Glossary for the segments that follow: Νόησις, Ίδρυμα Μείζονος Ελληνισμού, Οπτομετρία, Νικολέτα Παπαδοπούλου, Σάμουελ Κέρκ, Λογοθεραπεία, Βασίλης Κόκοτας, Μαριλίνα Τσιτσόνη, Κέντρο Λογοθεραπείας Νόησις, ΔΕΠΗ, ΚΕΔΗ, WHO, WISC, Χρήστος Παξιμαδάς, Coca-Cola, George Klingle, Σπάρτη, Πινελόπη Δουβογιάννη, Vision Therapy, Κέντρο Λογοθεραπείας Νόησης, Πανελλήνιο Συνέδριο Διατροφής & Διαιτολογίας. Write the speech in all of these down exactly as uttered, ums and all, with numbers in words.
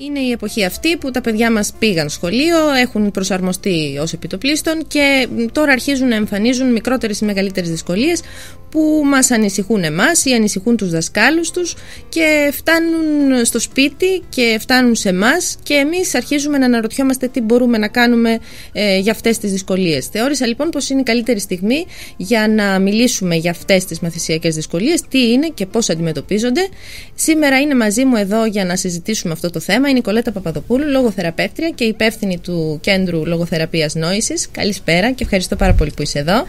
Είναι η εποχή αυτή που τα παιδιά μας πήγαν σχολείο, έχουν προσαρμοστεί ως επιτοπλίστων και τώρα αρχίζουν να εμφανίζουν μικρότερες ή μεγαλύτερες δυσκολίες που μας ανησυχούν εμάς ή ανησυχούν τους δασκάλους τους και φτάνουν στο σπίτι και φτάνουν σε εμάς και εμείς αρχίζουμε να αναρωτιόμαστε τι μπορούμε να κάνουμε ε, για αυτές τις δυσκολίες. Θεώρησα λοιπόν πως είναι η καλύτερη στιγμή για να μιλήσουμε για αυτές τις μαθησιακές δυσκολίες, τι είναι και πώς αντιμετωπίζονται. Σήμερα είναι μαζί μου εδώ για να συζητήσουμε αυτό το θέμα η Νικολέτα Παπαδοπούλου, λογοθεραπεύτρια και υπεύθυνη του Κέντρου Λογοθεραπείας Νόησης. Καλησπέρα και ευχαριστώ πάρα πολύ που είσαι εδώ.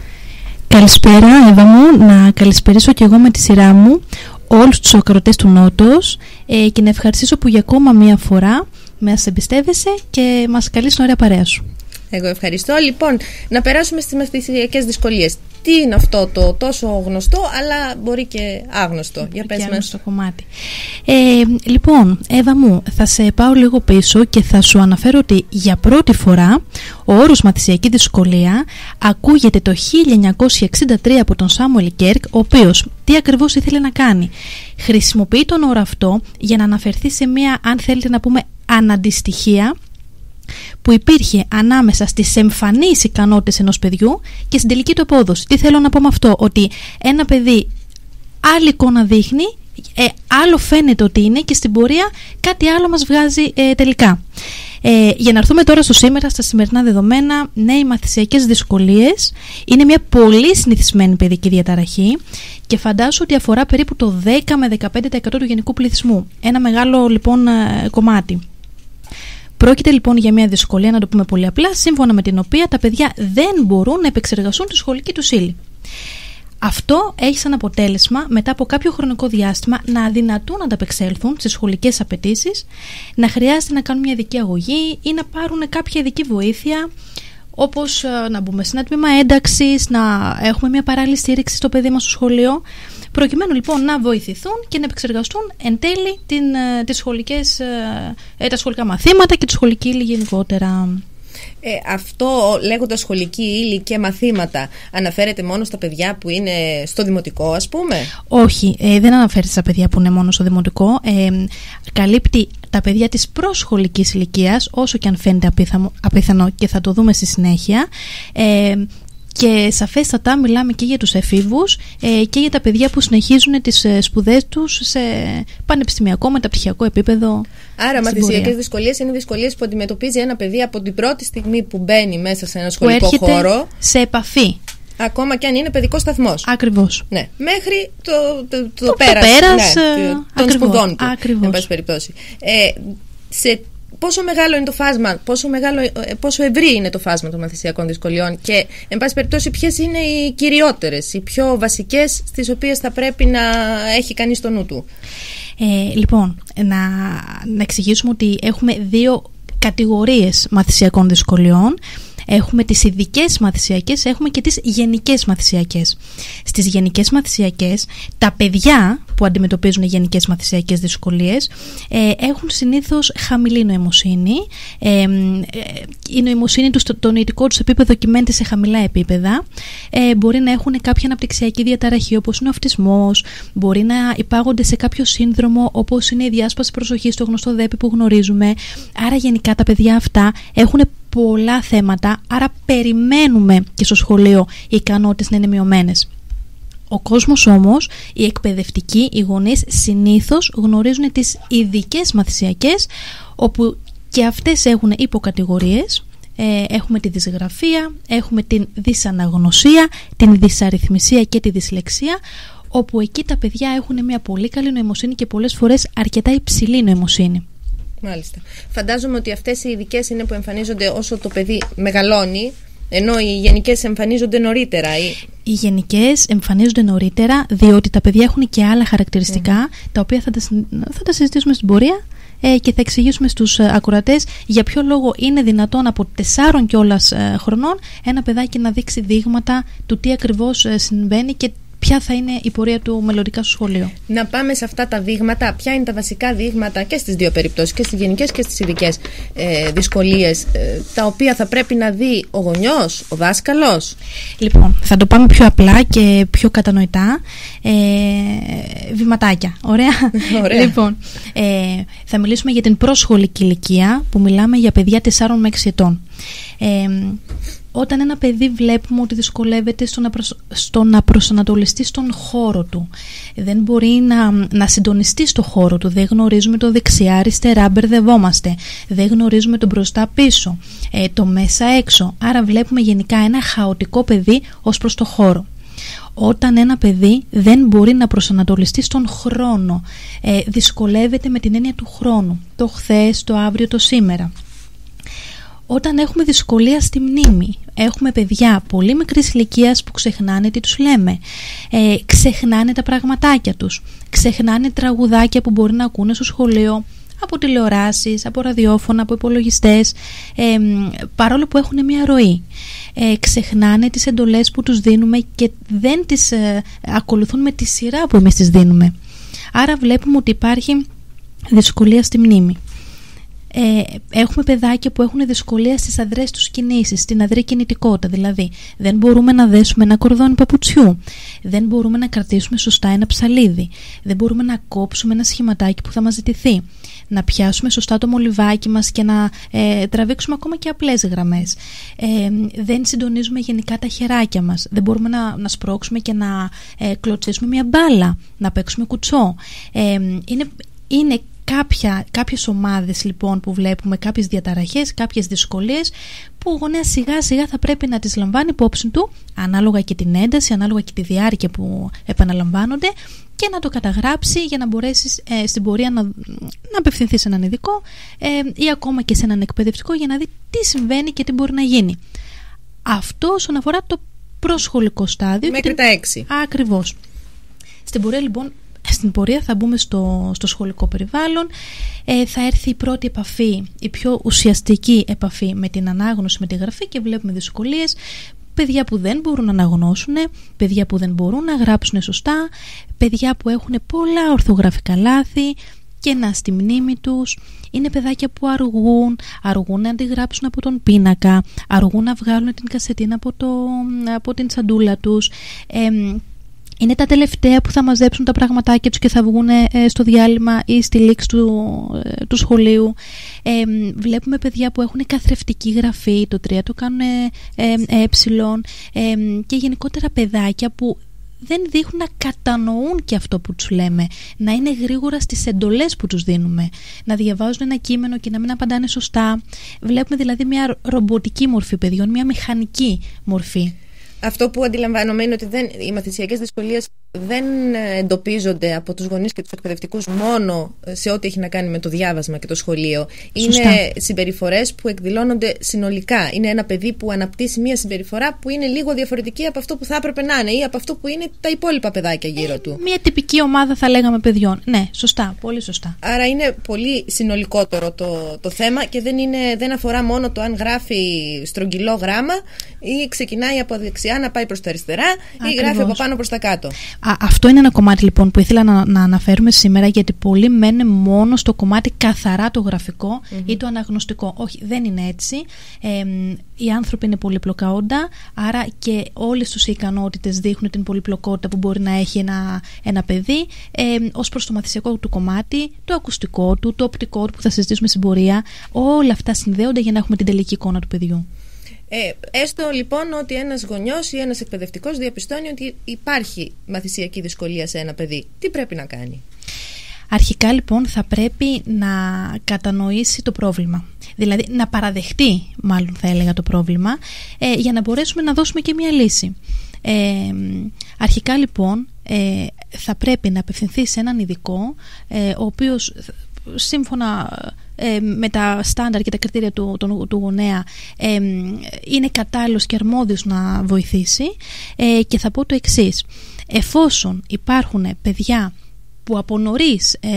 Καλησπέρα, Εύα μου. Να καλησπερίσω και εγώ με τη σειρά μου όλους τους ακροτές του Νότος ε, και να ευχαριστήσω που για ακόμα μία φορά μας εμπιστεύεσαι και μας καλείς την ωραία παρέα σου. Εγώ ευχαριστώ. Λοιπόν, να περάσουμε στις μαθησιακές δυσκολίες. Τι είναι αυτό το τόσο γνωστό, αλλά μπορεί και άγνωστο. Μπορεί για πες και άγνωστο μας. Κομμάτι. Ε, λοιπόν, Εύα μου, θα σε πάω λίγο πίσω και θα σου αναφέρω ότι για πρώτη φορά ο όρος μαθησιακή δυσκολία ακούγεται το χίλια εννιακόσια εξήντα τρία από τον Σάμουελ Κέρκ, ο οποίος τι ακριβώς ήθελε να κάνει. Χρησιμοποιεί τον όρο αυτό για να αναφερθεί σε μια, αν θέλετε να πούμε, αναντιστοιχία που υπήρχε ανάμεσα στις εμφανείς ικανότητες ενός παιδιού και στην τελική του απόδοση. Τι θέλω να πω με αυτό, ότι ένα παιδί άλλη εικόνα δείχνει, ε, άλλο φαίνεται ότι είναι και στην πορεία κάτι άλλο μας βγάζει ε, τελικά. Ε, για να έρθουμε τώρα στο σήμερα, στα σημερινά δεδομένα, ναι, οι μαθησιακές δυσκολίες είναι μια πολύ συνηθισμένη παιδική διαταραχή και φαντάσου ότι αφορά περίπου το δέκα με δεκαπέντε τοις εκατό του γενικού πληθυσμού. Ένα μεγάλο λοιπόν κομμάτι. Πρόκειται λοιπόν για μια δυσκολία, να το πούμε πολύ απλά, σύμφωνα με την οποία τα παιδιά δεν μπορούν να επεξεργαστούν τη σχολική τους ύλη. Αυτό έχει σαν αποτέλεσμα μετά από κάποιο χρονικό διάστημα να αδυνατούν να ανταπεξέλθουν στις σχολικές απαιτήσεις, να χρειάζεται να κάνουν μια ειδική αγωγή ή να πάρουν κάποια ειδική βοήθεια, όπως να μπούμε σε ένα τμήμα ένταξης, να έχουμε μια παράλληλη στήριξη στο παιδί μας στο σχολείο, προκειμένου λοιπόν να βοηθηθούν και να επεξεργαστούν εν τέλει την, τις σχολικές, τα σχολικά μαθήματα και τη σχολική ύλη γενικότερα. Ε, αυτό λέγοντας σχολική ύλη και μαθήματα αναφέρεται μόνο στα παιδιά που είναι στο δημοτικό, ας πούμε? Όχι, ε, δεν αναφέρεται στα παιδιά που είναι μόνο στο δημοτικό. Ε, καλύπτει τα παιδιά της προσχολικής ηλικίας, όσο και αν φαίνεται απίθανο, απίθανο και θα το δούμε στη συνέχεια. Ε, Και σαφέστατα μιλάμε και για τους εφήβους ε, και για τα παιδιά που συνεχίζουν τις ε, σπουδές τους σε πανεπιστημιακό, μεταπτυχιακό επίπεδο. Άρα, μαθησιακές δυσκολίες είναι δυσκολίες που αντιμετωπίζει ένα παιδί από την πρώτη στιγμή που μπαίνει μέσα σε ένα σχολικό χώρο. Που έρχεται σε επαφή. Ακόμα και αν είναι παιδικό σταθμός. Ακριβώς. Ναι. Μέχρι το, το, το, το πέρας, το πέρας ναι, των ακριβώς, σπουδών του. Ακριβώς. Εν πάση περιπτώσει. Ε, σε Πόσο μεγάλο είναι το φάσμα, πόσο, μεγάλο, πόσο ευρύ είναι το φάσμα των μαθησιακών δυσκολιών και, εν πάση περιπτώσει, ποιες είναι οι κυριότερες, οι πιο βασικές, στις οποίες θα πρέπει να έχει κανείς στο νου του? Ε, λοιπόν, να, να εξηγήσουμε ότι έχουμε δύο κατηγορίες μαθησιακών δυσκολιών. Έχουμε τις ειδικές μαθησιακές, έχουμε και τις γενικές μαθησιακές. Στις γενικές μαθησιακές, τα παιδιά που αντιμετωπίζουν γενικές μαθησιακές δυσκολίες ε, έχουν συνήθως χαμηλή νοημοσύνη. Ε, ε, η νοημοσύνη τους, το, το νοητικό τους επίπεδο κυμαίνεται σε χαμηλά επίπεδα. Ε, μπορεί να έχουν κάποια αναπτυξιακή διαταραχή, όπως είναι ο αυτισμός. Μπορεί να υπάγονται σε κάποιο σύνδρομο, όπως είναι η διάσπαση προσοχής, το γνωστό ΔΕΠΗ που γνωρίζουμε. Άρα, γενικά τα παιδιά αυτά έχουν πολλά θέματα, άρα περιμένουμε και στο σχολείο οι ικανότητες να είναι μειωμένες. Ο κόσμος όμως, οι εκπαιδευτικοί, οι γονείς συνήθως γνωρίζουν τις ειδικές μαθησιακές, όπου και αυτές έχουν υποκατηγορίες. Ε, έχουμε τη δυσγραφία, έχουμε την δυσαναγνωσία, την δυσαριθμισία και τη δυσλεξία, όπου εκεί τα παιδιά έχουν μια πολύ καλή νοημοσύνη και πολλές φορές αρκετά υψηλή νοημοσύνη. Μάλιστα. Φαντάζομαι ότι αυτές οι ειδικές είναι που εμφανίζονται όσο το παιδί μεγαλώνει, ενώ οι γενικές εμφανίζονται νωρίτερα. Οι γενικές εμφανίζονται νωρίτερα, διότι τα παιδιά έχουν και άλλα χαρακτηριστικά, mm. τα οποία θα τα, θα τα συζητήσουμε στην πορεία ε, και θα εξηγήσουμε στους ακροατές για ποιο λόγο είναι δυνατόν από τεσσάρων κιόλας ε, χρονών ένα παιδάκι να δείξει δείγματα του τι ακριβώς συμβαίνει και ποια θα είναι η πορεία του μελλοντικά στο σχολείο. Να πάμε σε αυτά τα δείγματα. Ποια είναι τα βασικά δείγματα και στις δύο περιπτώσεις, και στις γενικές και στις ειδικές ε, δυσκολίες, ε, τα οποία θα πρέπει να δει ο γονιός, ο δάσκαλος. Λοιπόν, θα το πάμε πιο απλά και πιο κατανοητά. Ε, βηματάκια. Ωραία. Ωραία. Λοιπόν, ε, θα μιλήσουμε για την προσχολική ηλικία, που μιλάμε για παιδιά τεσσάρων με έξι ετών. Ε, Όταν ένα παιδί βλέπουμε ότι δυσκολεύεται στο να, προσ... στο να προσανατολιστεί στον χώρο του, δεν μπορεί να, να συντονιστεί στο χώρο του, δεν γνωρίζουμε το δεξιά-αριστερά, μπερδευόμαστε, δεν γνωρίζουμε το μπροστά-πίσω, ε, το μέσα-έξω. Άρα βλέπουμε γενικά ένα χαοτικό παιδί ως προς το χώρο. Όταν ένα παιδί δεν μπορεί να προσανατολιστεί στον χρόνο, ε, δυσκολεύεται με την έννοια του χρόνου, το χθες, το αύριο, το σήμερα. Όταν έχουμε δυσκολία στη μνήμη, έχουμε παιδιά πολύ μικρής ηλικίας που ξεχνάνε τι τους λέμε, ε, ξεχνάνε τα πραγματάκια τους, ξεχνάνε τραγουδάκια που μπορεί να ακούνε στο σχολείο, από τηλεοράσεις, από ραδιόφωνα, από υπολογιστές, ε, παρόλο που έχουν μια ροή. Ε, ξεχνάνε τις εντολές που τους δίνουμε και δεν τις ε, ακολουθούν με τη σειρά που εμείς τις δίνουμε. Άρα βλέπουμε ότι υπάρχει δυσκολία στη μνήμη. Ε, έχουμε παιδάκια που έχουν δυσκολία στις αδρές τους κινήσεις, στην αδρή κινητικότητα, δηλαδή δεν μπορούμε να δέσουμε ένα κορδόνι παπουτσιού, δεν μπορούμε να κρατήσουμε σωστά ένα ψαλίδι, δεν μπορούμε να κόψουμε ένα σχηματάκι που θα μας ζητηθεί, να πιάσουμε σωστά το μολυβάκι μας και να ε, τραβήξουμε ακόμα και απλές γραμμές, ε, δεν συντονίζουμε γενικά τα χεράκια μας, δεν μπορούμε να, να σπρώξουμε και να ε, κλωτσίσουμε μια μπάλα, να παίξουμε κουτσό. ε, είναι, είναι Κάποια, κάποιες ομάδες λοιπόν που βλέπουμε, κάποιες διαταραχές, κάποιες δυσκολίες που ο γονέας σιγά σιγά θα πρέπει να τις λαμβάνει υπόψη του, ανάλογα και την ένταση, ανάλογα και τη διάρκεια που επαναλαμβάνονται, και να το καταγράψει για να μπορέσει ε, στην πορεία να, να απευθυνθεί σε έναν ειδικό ε, ή ακόμα και σε έναν εκπαιδευτικό για να δει τι συμβαίνει και τι μπορεί να γίνει. Αυτό όσον αφορά το προσχολικό στάδιο. Μέχρι την... τα έξι. Ακριβώς. Στην πορεία λοιπόν... Στην πορεία θα μπούμε στο, στο σχολικό περιβάλλον, ε, θα έρθει η πρώτη επαφή, η πιο ουσιαστική επαφή με την ανάγνωση, με τη γραφή, και βλέπουμε δυσκολίες, παιδιά που δεν μπορούν να αναγνώσουν, παιδιά που δεν μπορούν να γράψουν σωστά, παιδιά που έχουν πολλά ορθογραφικά λάθη, κενά στη μνήμη τους, είναι παιδάκια που αργούν, αργούν να αντιγράψουν από τον πίνακα, αργούν να βγάλουν την κασετίνα από, το, από την τσαντούλα τους, ε, είναι τα τελευταία που θα μαζέψουν τα πραγματάκια τους και θα βγουν στο διάλειμμα ή στη λήξη του, του σχολείου. Ε, βλέπουμε παιδιά που έχουν καθρεφτική γραφή, το τρία το κάνουν ε, ε, ε, ε, και γενικότερα παιδάκια που δεν δείχνουν να κατανοούν και αυτό που τους λέμε, να είναι γρήγορα στις εντολές που τους δίνουμε, να διαβάζουν ένα κείμενο και να μην απαντάνε σωστά. Βλέπουμε δηλαδή μια ρομποτική μορφή παιδιών, μια μηχανική μορφή. Αυτό που αντιλαμβάνομαι είναι ότι δεν, οι μαθησιακές δυσκολίες δεν εντοπίζονται από τους γονείς και τους εκπαιδευτικούς μόνο σε ό,τι έχει να κάνει με το διάβασμα και το σχολείο. Σωστά. Είναι συμπεριφορές που εκδηλώνονται συνολικά. Είναι ένα παιδί που αναπτύσσει μια συμπεριφορά που είναι λίγο διαφορετική από αυτό που θα έπρεπε να είναι ή από αυτό που είναι τα υπόλοιπα παιδάκια γύρω ε, του. Μια τυπική ομάδα θα λέγαμε παιδιών. Ναι, σωστά, πολύ σωστά. Άρα είναι πολύ συνολικότερο το, το θέμα και δεν, είναι, δεν αφορά μόνο το αν γράφει στρογγυλό γράμμα ή ξεκινάει από δεξιά να πάει προς τα αριστερά. Ακριβώς. Ή γράφει από πάνω προς τα κάτω. Α, αυτό είναι ένα κομμάτι λοιπόν που ήθελα να, να αναφέρουμε σήμερα, γιατί πολλοί μένουν μόνο στο κομμάτι καθαρά το γραφικό mm-hmm. ή το αναγνωστικό. Όχι, δεν είναι έτσι. Ε, οι άνθρωποι είναι πολύπλοκα όντα, άρα και όλες τους οι ικανότητες δείχνουν την πολυπλοκότητα που μπορεί να έχει ένα, ένα παιδί, ε, ως προς το μαθησιακό του κομμάτι, το ακουστικό του, το οπτικό του που θα συζητήσουμε στην πορεία. Όλα αυτά συνδέονται για να έχουμε την τελική εικόνα του παιδιού. Ε, έστω λοιπόν ότι ένας γονιός ή ένας εκπαιδευτικός διαπιστώνει ότι υπάρχει μαθησιακή δυσκολία σε ένα παιδί, τι πρέπει να κάνει? Αρχικά λοιπόν θα πρέπει να κατανοήσει το πρόβλημα, δηλαδή να παραδεχτεί μάλλον θα έλεγα το πρόβλημα, ε, για να μπορέσουμε να δώσουμε και μια λύση. Ε, αρχικά λοιπόν ε, θα πρέπει να απευθυνθεί σε έναν ειδικό, ε, ο οποίος σύμφωνα ε, με τα στάνταρ και τα κριτήρια του, του, του γονέα ε, είναι κατάλληλος και αρμόδιος να βοηθήσει, ε, και θα πω το εξής: εφόσον υπάρχουν παιδιά που από νωρίς ε,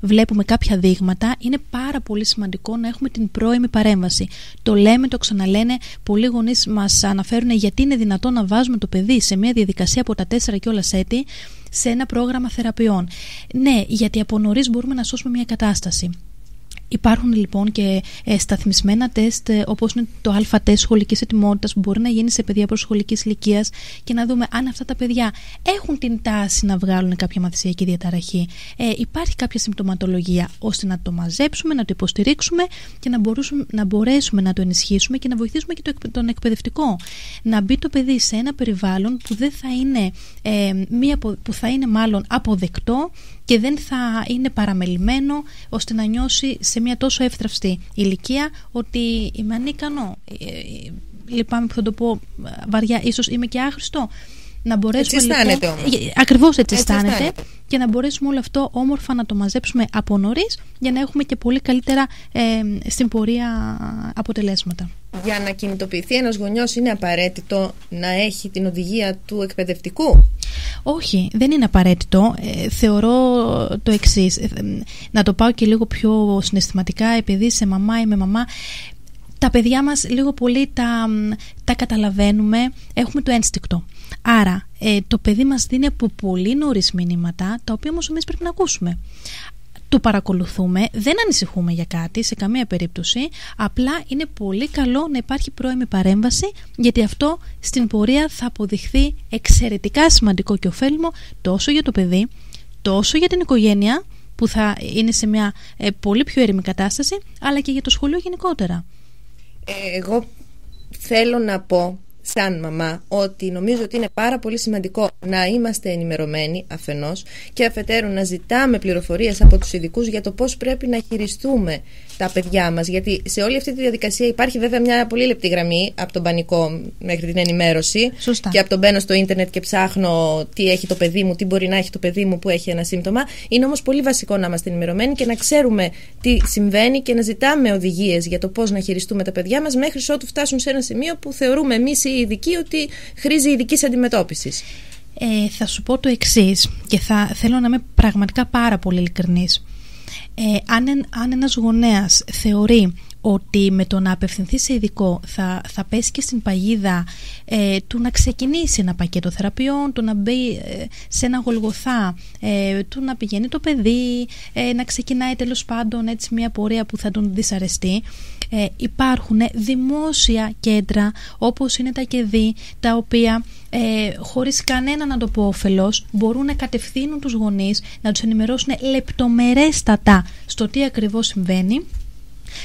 βλέπουμε κάποια δείγματα, είναι πάρα πολύ σημαντικό να έχουμε την πρώιμη παρέμβαση. Το λέμε, το ξαναλένε, πολλοί γονείς μας αναφέρουν γιατί είναι δυνατόν να βάζουμε το παιδί σε μια διαδικασία από τα τέσσερα κιόλας έτη σε ένα πρόγραμμα θεραπείων. Ναι, γιατί από νωρίς μπορούμε να σώσουμε μια κατάσταση. Υπάρχουν λοιπόν και ε, σταθμισμένα τεστ, ε, όπως είναι το αλφα τεστ σχολικής ετοιμότητας, που μπορεί να γίνει σε παιδιά προσχολικής ηλικίας, και να δούμε αν αυτά τα παιδιά έχουν την τάση να βγάλουν κάποια μαθησιακή διαταραχή. Ε, υπάρχει κάποια συμπτωματολογία, ώστε να το μαζέψουμε, να το υποστηρίξουμε και να, να μπορέσουμε να το ενισχύσουμε και να βοηθήσουμε και το, τον εκπαιδευτικό. Να μπει το παιδί σε ένα περιβάλλον που, δεν θα, είναι, ε, μία, που θα είναι μάλλον αποδεκτό και δεν θα είναι παραμελημένο, ώστε να νιώσει σε μια τόσο εύθραυστη ηλικία ότι είμαι ανίκανο, λυπάμαι που θα το πω βαριά, ίσως είμαι και άχρηστο. Να μπορέσουμε, έτσι αισθάνεται λοιπόν, όμως. Ακριβώς έτσι αισθάνεται, και να μπορέσουμε όλο αυτό όμορφα να το μαζέψουμε από νωρίς, για να έχουμε και πολύ καλύτερα ε, στην πορεία αποτελέσματα. Για να κινητοποιηθεί ένας γονιός, είναι απαραίτητο να έχει την οδηγία του εκπαιδευτικού? Όχι, δεν είναι απαραίτητο. Ε, θεωρώ το εξής, ε, να το πάω και λίγο πιο συναισθηματικά, επειδή σε μαμά ή με μαμά, τα παιδιά μας λίγο πολύ τα, τα καταλαβαίνουμε, έχουμε το ένστικτο. Άρα ε, το παιδί μας δίνει από πολύ νωρίς μηνύματα, τα οποία όμως εμείς πρέπει να ακούσουμε. Το παρακολουθούμε, δεν ανησυχούμε για κάτι σε καμία περίπτωση, απλά είναι πολύ καλό να υπάρχει πρώιμη παρέμβαση, γιατί αυτό στην πορεία θα αποδειχθεί εξαιρετικά σημαντικό και ωφέλιμο, τόσο για το παιδί, τόσο για την οικογένεια που θα είναι σε μια ε, πολύ πιο έρημη κατάσταση, αλλά και για το σχολείο γενικότερα. Εγώ θέλω να πω σαν μαμά ότι νομίζω ότι είναι πάρα πολύ σημαντικό να είμαστε ενημερωμένοι αφενός, και αφετέρου να ζητάμε πληροφορίες από τους ειδικούς για το πώς πρέπει να χειριστούμε τα παιδιά μας, γιατί σε όλη αυτή τη διαδικασία υπάρχει βέβαια μια πολύ λεπτή γραμμή από τον πανικό μέχρι την ενημέρωση. Σωστά. Και από τον μπαίνω στο ίντερνετ και ψάχνω τι έχει το παιδί μου, τι μπορεί να έχει το παιδί μου που έχει ένα σύμπτωμα. Είναι όμως πολύ βασικό να είμαστε ενημερωμένοι και να ξέρουμε τι συμβαίνει και να ζητάμε οδηγίες για το πώς να χειριστούμε τα παιδιά μας, μέχρι ότου φτάσουν σε ένα σημείο που θεωρούμε εμείς οι ειδικοί ότι χρήζει ειδικής αντιμετώπισης. Ε, θα σου πω το εξής, και θα θέλω να είμαι πραγματικά πάρα πολύ ειλικρινής. Ε, αν, αν ένας γονέας θεωρεί ότι με το να απευθυνθεί σε ειδικό θα, θα πέσει και στην παγίδα ε, του να ξεκινήσει ένα πακέτο θεραπείων, του να μπει ε, σε ένα γολγοθά, ε, του να πηγαίνει το παιδί, ε, να ξεκινάει τέλος πάντων έτσι μια πορεία που θα τον δυσαρεστεί. Ε, υπάρχουν δημόσια κέντρα όπως είναι τα ΚΕΔΗ, τα οποία ε, χωρίς κανένα να το πω όφελος μπορούν να κατευθύνουν τους γονείς, να τους ενημερώσουν λεπτομερέστατα στο τι ακριβώς συμβαίνει,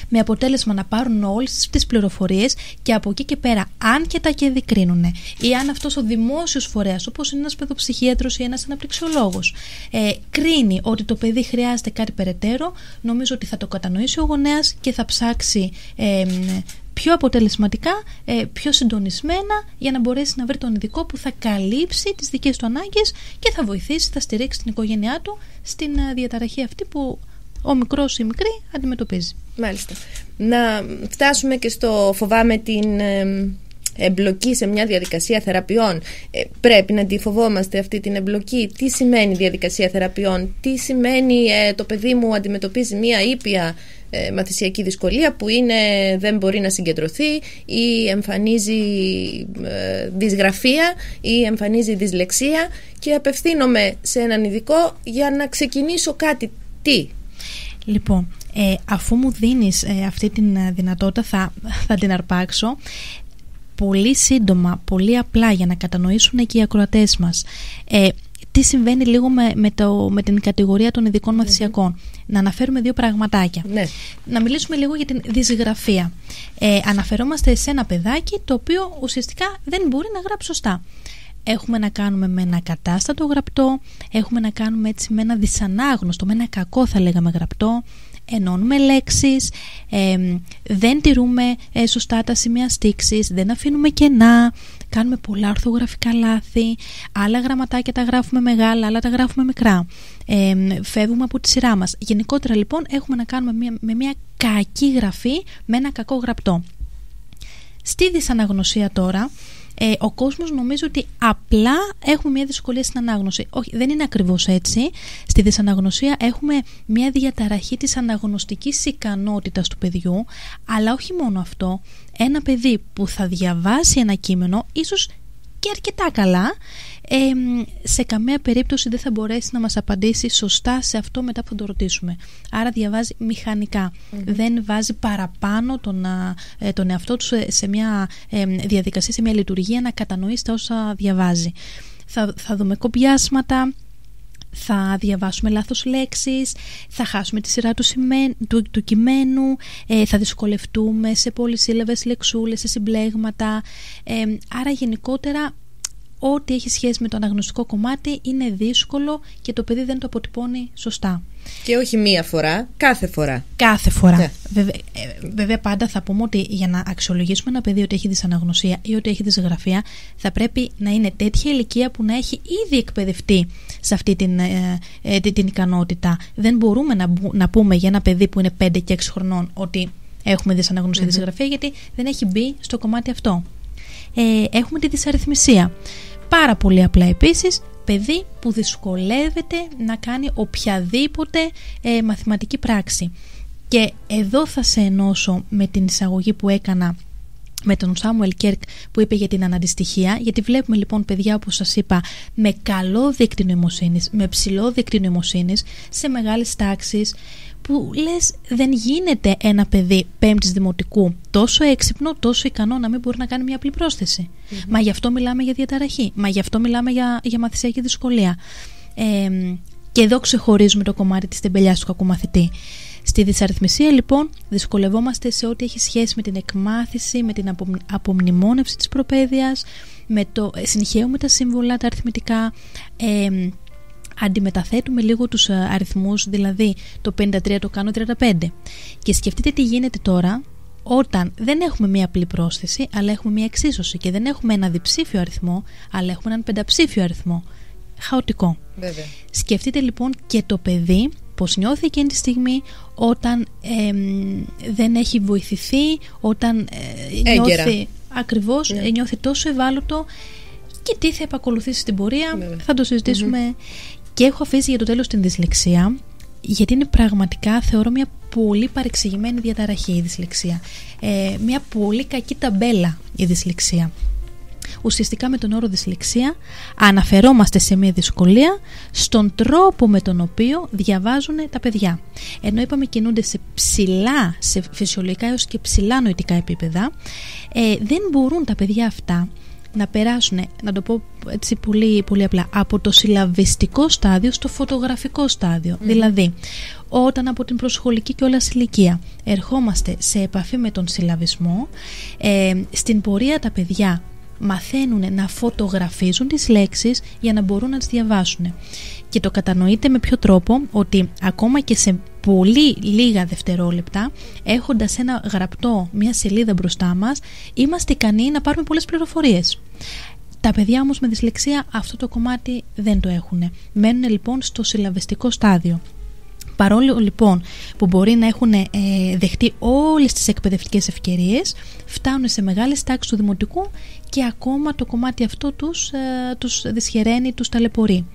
με αποτέλεσμα να πάρουν όλες τις πληροφορίες, και από εκεί και πέρα, αν και τα ΚΕΔΗ κρίνουν, ή αν αυτός ο δημόσιος φορέας, όπως είναι ένας παιδοψυχίατρος ή ένας αναπτυξιολόγος, ε, κρίνει ότι το παιδί χρειάζεται κάτι περαιτέρω, νομίζω ότι θα το κατανοήσει ο γονέας και θα ψάξει ε, πιο αποτελεσματικά, ε, πιο συντονισμένα, για να μπορέσει να βρει τον ειδικό που θα καλύψει τις δικές του ανάγκες και θα βοηθήσει, θα στηρίξει την οικογένειά του στην διαταραχή αυτή που ο μικρός ή η μικρή αντιμετωπίζει. Μάλιστα. Να φτάσουμε και στο φοβάμαι την εμπλοκή σε μια διαδικασία θεραπείων. Ε, πρέπει να τη φοβόμαστε αυτή την εμπλοκή. Τι σημαίνει διαδικασία θεραπείων? Τι σημαίνει ε, το παιδί μου αντιμετωπίζει μια ήπια ε, μαθησιακή δυσκολία που είναι δεν μπορεί να συγκεντρωθεί, ή εμφανίζει ε, δυσγραφία, ή εμφανίζει δυσλεξία, και απευθύνομαι σε έναν ειδικό για να ξεκινήσω κάτι. Τι? Λοιπόν, ε, αφού μου δίνεις ε, αυτή την δυνατότητα, θα, θα την αρπάξω. Πολύ σύντομα, πολύ απλά, για να κατανοήσουν και οι ακροατές μας ε, τι συμβαίνει λίγο με, με, το, με την κατηγορία των ειδικών μαθησιακών. Mm-hmm. Να αναφέρουμε δύο πραγματάκια. Ναι. Να μιλήσουμε λίγο για την δυσγραφία. Ε, αναφερόμαστε σε ένα παιδάκι το οποίο ουσιαστικά δεν μπορεί να γράψει σωστά. Έχουμε να κάνουμε με ένα κατάστατο γραπτό, έχουμε να κάνουμε έτσι με ένα δυσανάγνωστο, με ένα κακό θα λέγαμε γραπτό, ενώνουμε λέξεις, ε, δεν τηρούμε ε, σωστά τα σημεία στίξης, δεν αφήνουμε κενά, κάνουμε πολλά ορθογραφικά λάθη, άλλα γραμματάκια τα γράφουμε μεγάλα, άλλα τα γράφουμε μικρά, ε, φεύγουμε από τη σειρά μας. Γενικότερα λοιπόν έχουμε να κάνουμε μια, με μια κακή γραφή, με ένα κακό γραπτό. Στη δυσαναγνωσία τώρα ε, ο κόσμος νομίζει ότι απλά έχουμε μια δυσκολία στην ανάγνωση. Όχι, δεν είναι ακριβώς έτσι. Στη δυσαναγνωσία έχουμε μια διαταραχή της αναγνωστικής ικανότητας του παιδιού, αλλά όχι μόνο αυτό. Ένα παιδί που θα διαβάσει ένα κείμενο, ίσως και αρκετά καλά, ε, σε καμία περίπτωση δεν θα μπορέσει να μας απαντήσει σωστά σε αυτό μετά που θα το ρωτήσουμε. Άρα διαβάζει μηχανικά. Mm-hmm. Δεν βάζει παραπάνω τον, ε, τον εαυτό του σε, σε μια ε, διαδικασία, σε μια λειτουργία να κατανοήσει τα όσα διαβάζει. Θα, θα δούμε κοπιάσματα, θα διαβάσουμε λάθος λέξεις, θα χάσουμε τη σειρά του, σημε... του, του κειμένου, ε, θα δυσκολευτούμε σε πολυσύλλαβες λεξούλες, σε συμπλέγματα. Ε, άρα γενικότερα ό,τι έχει σχέση με το αναγνωστικό κομμάτι είναι δύσκολο και το παιδί δεν το αποτυπώνει σωστά. Και όχι μία φορά, κάθε φορά. Κάθε φορά. Ναι. Βέβαια, ε, βέβαια πάντα θα πούμε ότι για να αξιολογήσουμε ένα παιδί ότι έχει δυσαναγνωσία ή ότι έχει δυσγραφία, θα πρέπει να είναι τέτοια ηλικία που να έχει ήδη εκπαιδευτεί σε αυτή την, ε, ε, την ικανότητα. Δεν μπορούμε να, να πούμε για ένα παιδί που είναι πέντε και έξι χρονών ότι έχουμε δυσαναγνωσία, mm-hmm. δυσγραφία, γιατί δεν έχει μπει στο κομμάτι αυτό. Ε, έχουμε τη δυσαρρυθμισία. Πάρα πολύ απλά επίσης, παιδί που δυσκολεύεται να κάνει οποιαδήποτε ε, μαθηματική πράξη. Και εδώ θα σε ενώσω με την εισαγωγή που έκανα με τον Σάμουελ Κέρκ που είπε για την αναντιστοιχία, γιατί βλέπουμε λοιπόν παιδιά, όπως σας είπα, με καλό δείκτη νοημοσύνης, με ψηλό δείκτη νοημοσύνης, σε μεγάλες τάξεις, που λες δεν γίνεται ένα παιδί πέμπτης δημοτικού τόσο έξυπνο, τόσο ικανό να μην μπορεί να κάνει μια απλή πρόσθεση. Mm-hmm. Μα γι' αυτό μιλάμε για διαταραχή, μα γι' αυτό μιλάμε για, για μαθησιακή δυσκολία. Ε, και εδώ ξεχωρίζουμε το κομμάτι της τεμπελιάς του κακομαθητή. Στη δυσαρρυθμισία λοιπόν δυσκολευόμαστε σε ό,τι έχει σχέση με την εκμάθηση, με την απομνημόνευση της προπαίδειας, με το συγχαίουμε τα σύμβολα, τα αριθμητικά, ε, αντιμεταθέτουμε λίγο τους αριθμούς, δηλαδή το πενήντα τρία το κάνω τριάντα πέντε. Και σκεφτείτε τι γίνεται τώρα όταν δεν έχουμε μία απλή πρόσθεση, αλλά έχουμε μία εξίσωση και δεν έχουμε ένα διψήφιο αριθμό, αλλά έχουμε έναν πενταψήφιο αριθμό. Χαοτικό. Βέβαια. Σκεφτείτε λοιπόν και το παιδί πώς νιώθει εκείνη τη στιγμή όταν ε, δεν έχει βοηθηθεί, όταν ε, νιώθει έγκαιρα. Ακριβώς, yeah. νιώθει τόσο ευάλωτο και τι θα επακολουθήσει στην πορεία, yeah. θα το συζητήσουμε. Mm-hmm. Και έχω αφήσει για το τέλος την δυσλεξία, γιατί είναι πραγματικά, θεωρώ, μια πολύ παρεξηγημένη διαταραχή η δυσλεξία. Ε, μια πολύ κακή ταμπέλα η δυσλεξία. Ουσιαστικά με τον όρο δυσλεξία αναφερόμαστε σε μια δυσκολία στον τρόπο με τον οποίο διαβάζουν τα παιδιά. Ενώ είπαμε κινούνται σε ψηλά, σε φυσιολογικά έως και ψηλά νοητικά επίπεδα, ε, δεν μπορούν τα παιδιά αυτά να περάσουν, να το πω έτσι πολύ, πολύ απλά, από το συλλαβιστικό στάδιο στο φωτογραφικό στάδιο. Mm. Δηλαδή, όταν από την προσχολική κιόλας ηλικία ερχόμαστε σε επαφή με τον συλλαβισμό, ε, στην πορεία τα παιδιά μαθαίνουν να φωτογραφίζουν τις λέξεις για να μπορούν να τις διαβάσουν. Και το κατανοείτε με ποιο τρόπο, ότι ακόμα και σε πολύ λίγα δευτερόλεπτα, έχοντας ένα γραπτό, μια σελίδα μπροστά μας, είμαστε ικανοί να πάρουμε πολλές πληροφορίες. Τα παιδιά όμως με δυσλεξία αυτό το κομμάτι δεν το έχουν. Μένουν λοιπόν στο συλλαβιστικό στάδιο. Παρόλο λοιπόν που μπορεί να έχουν ε, δεχτεί όλες τις εκπαιδευτικές ευκαιρίες, φτάνουν σε μεγάλες τάξεις του δημοτικού και ακόμα το κομμάτι αυτό τους, ε, τους δυσχεραίνει, τους ταλαιπωρεί.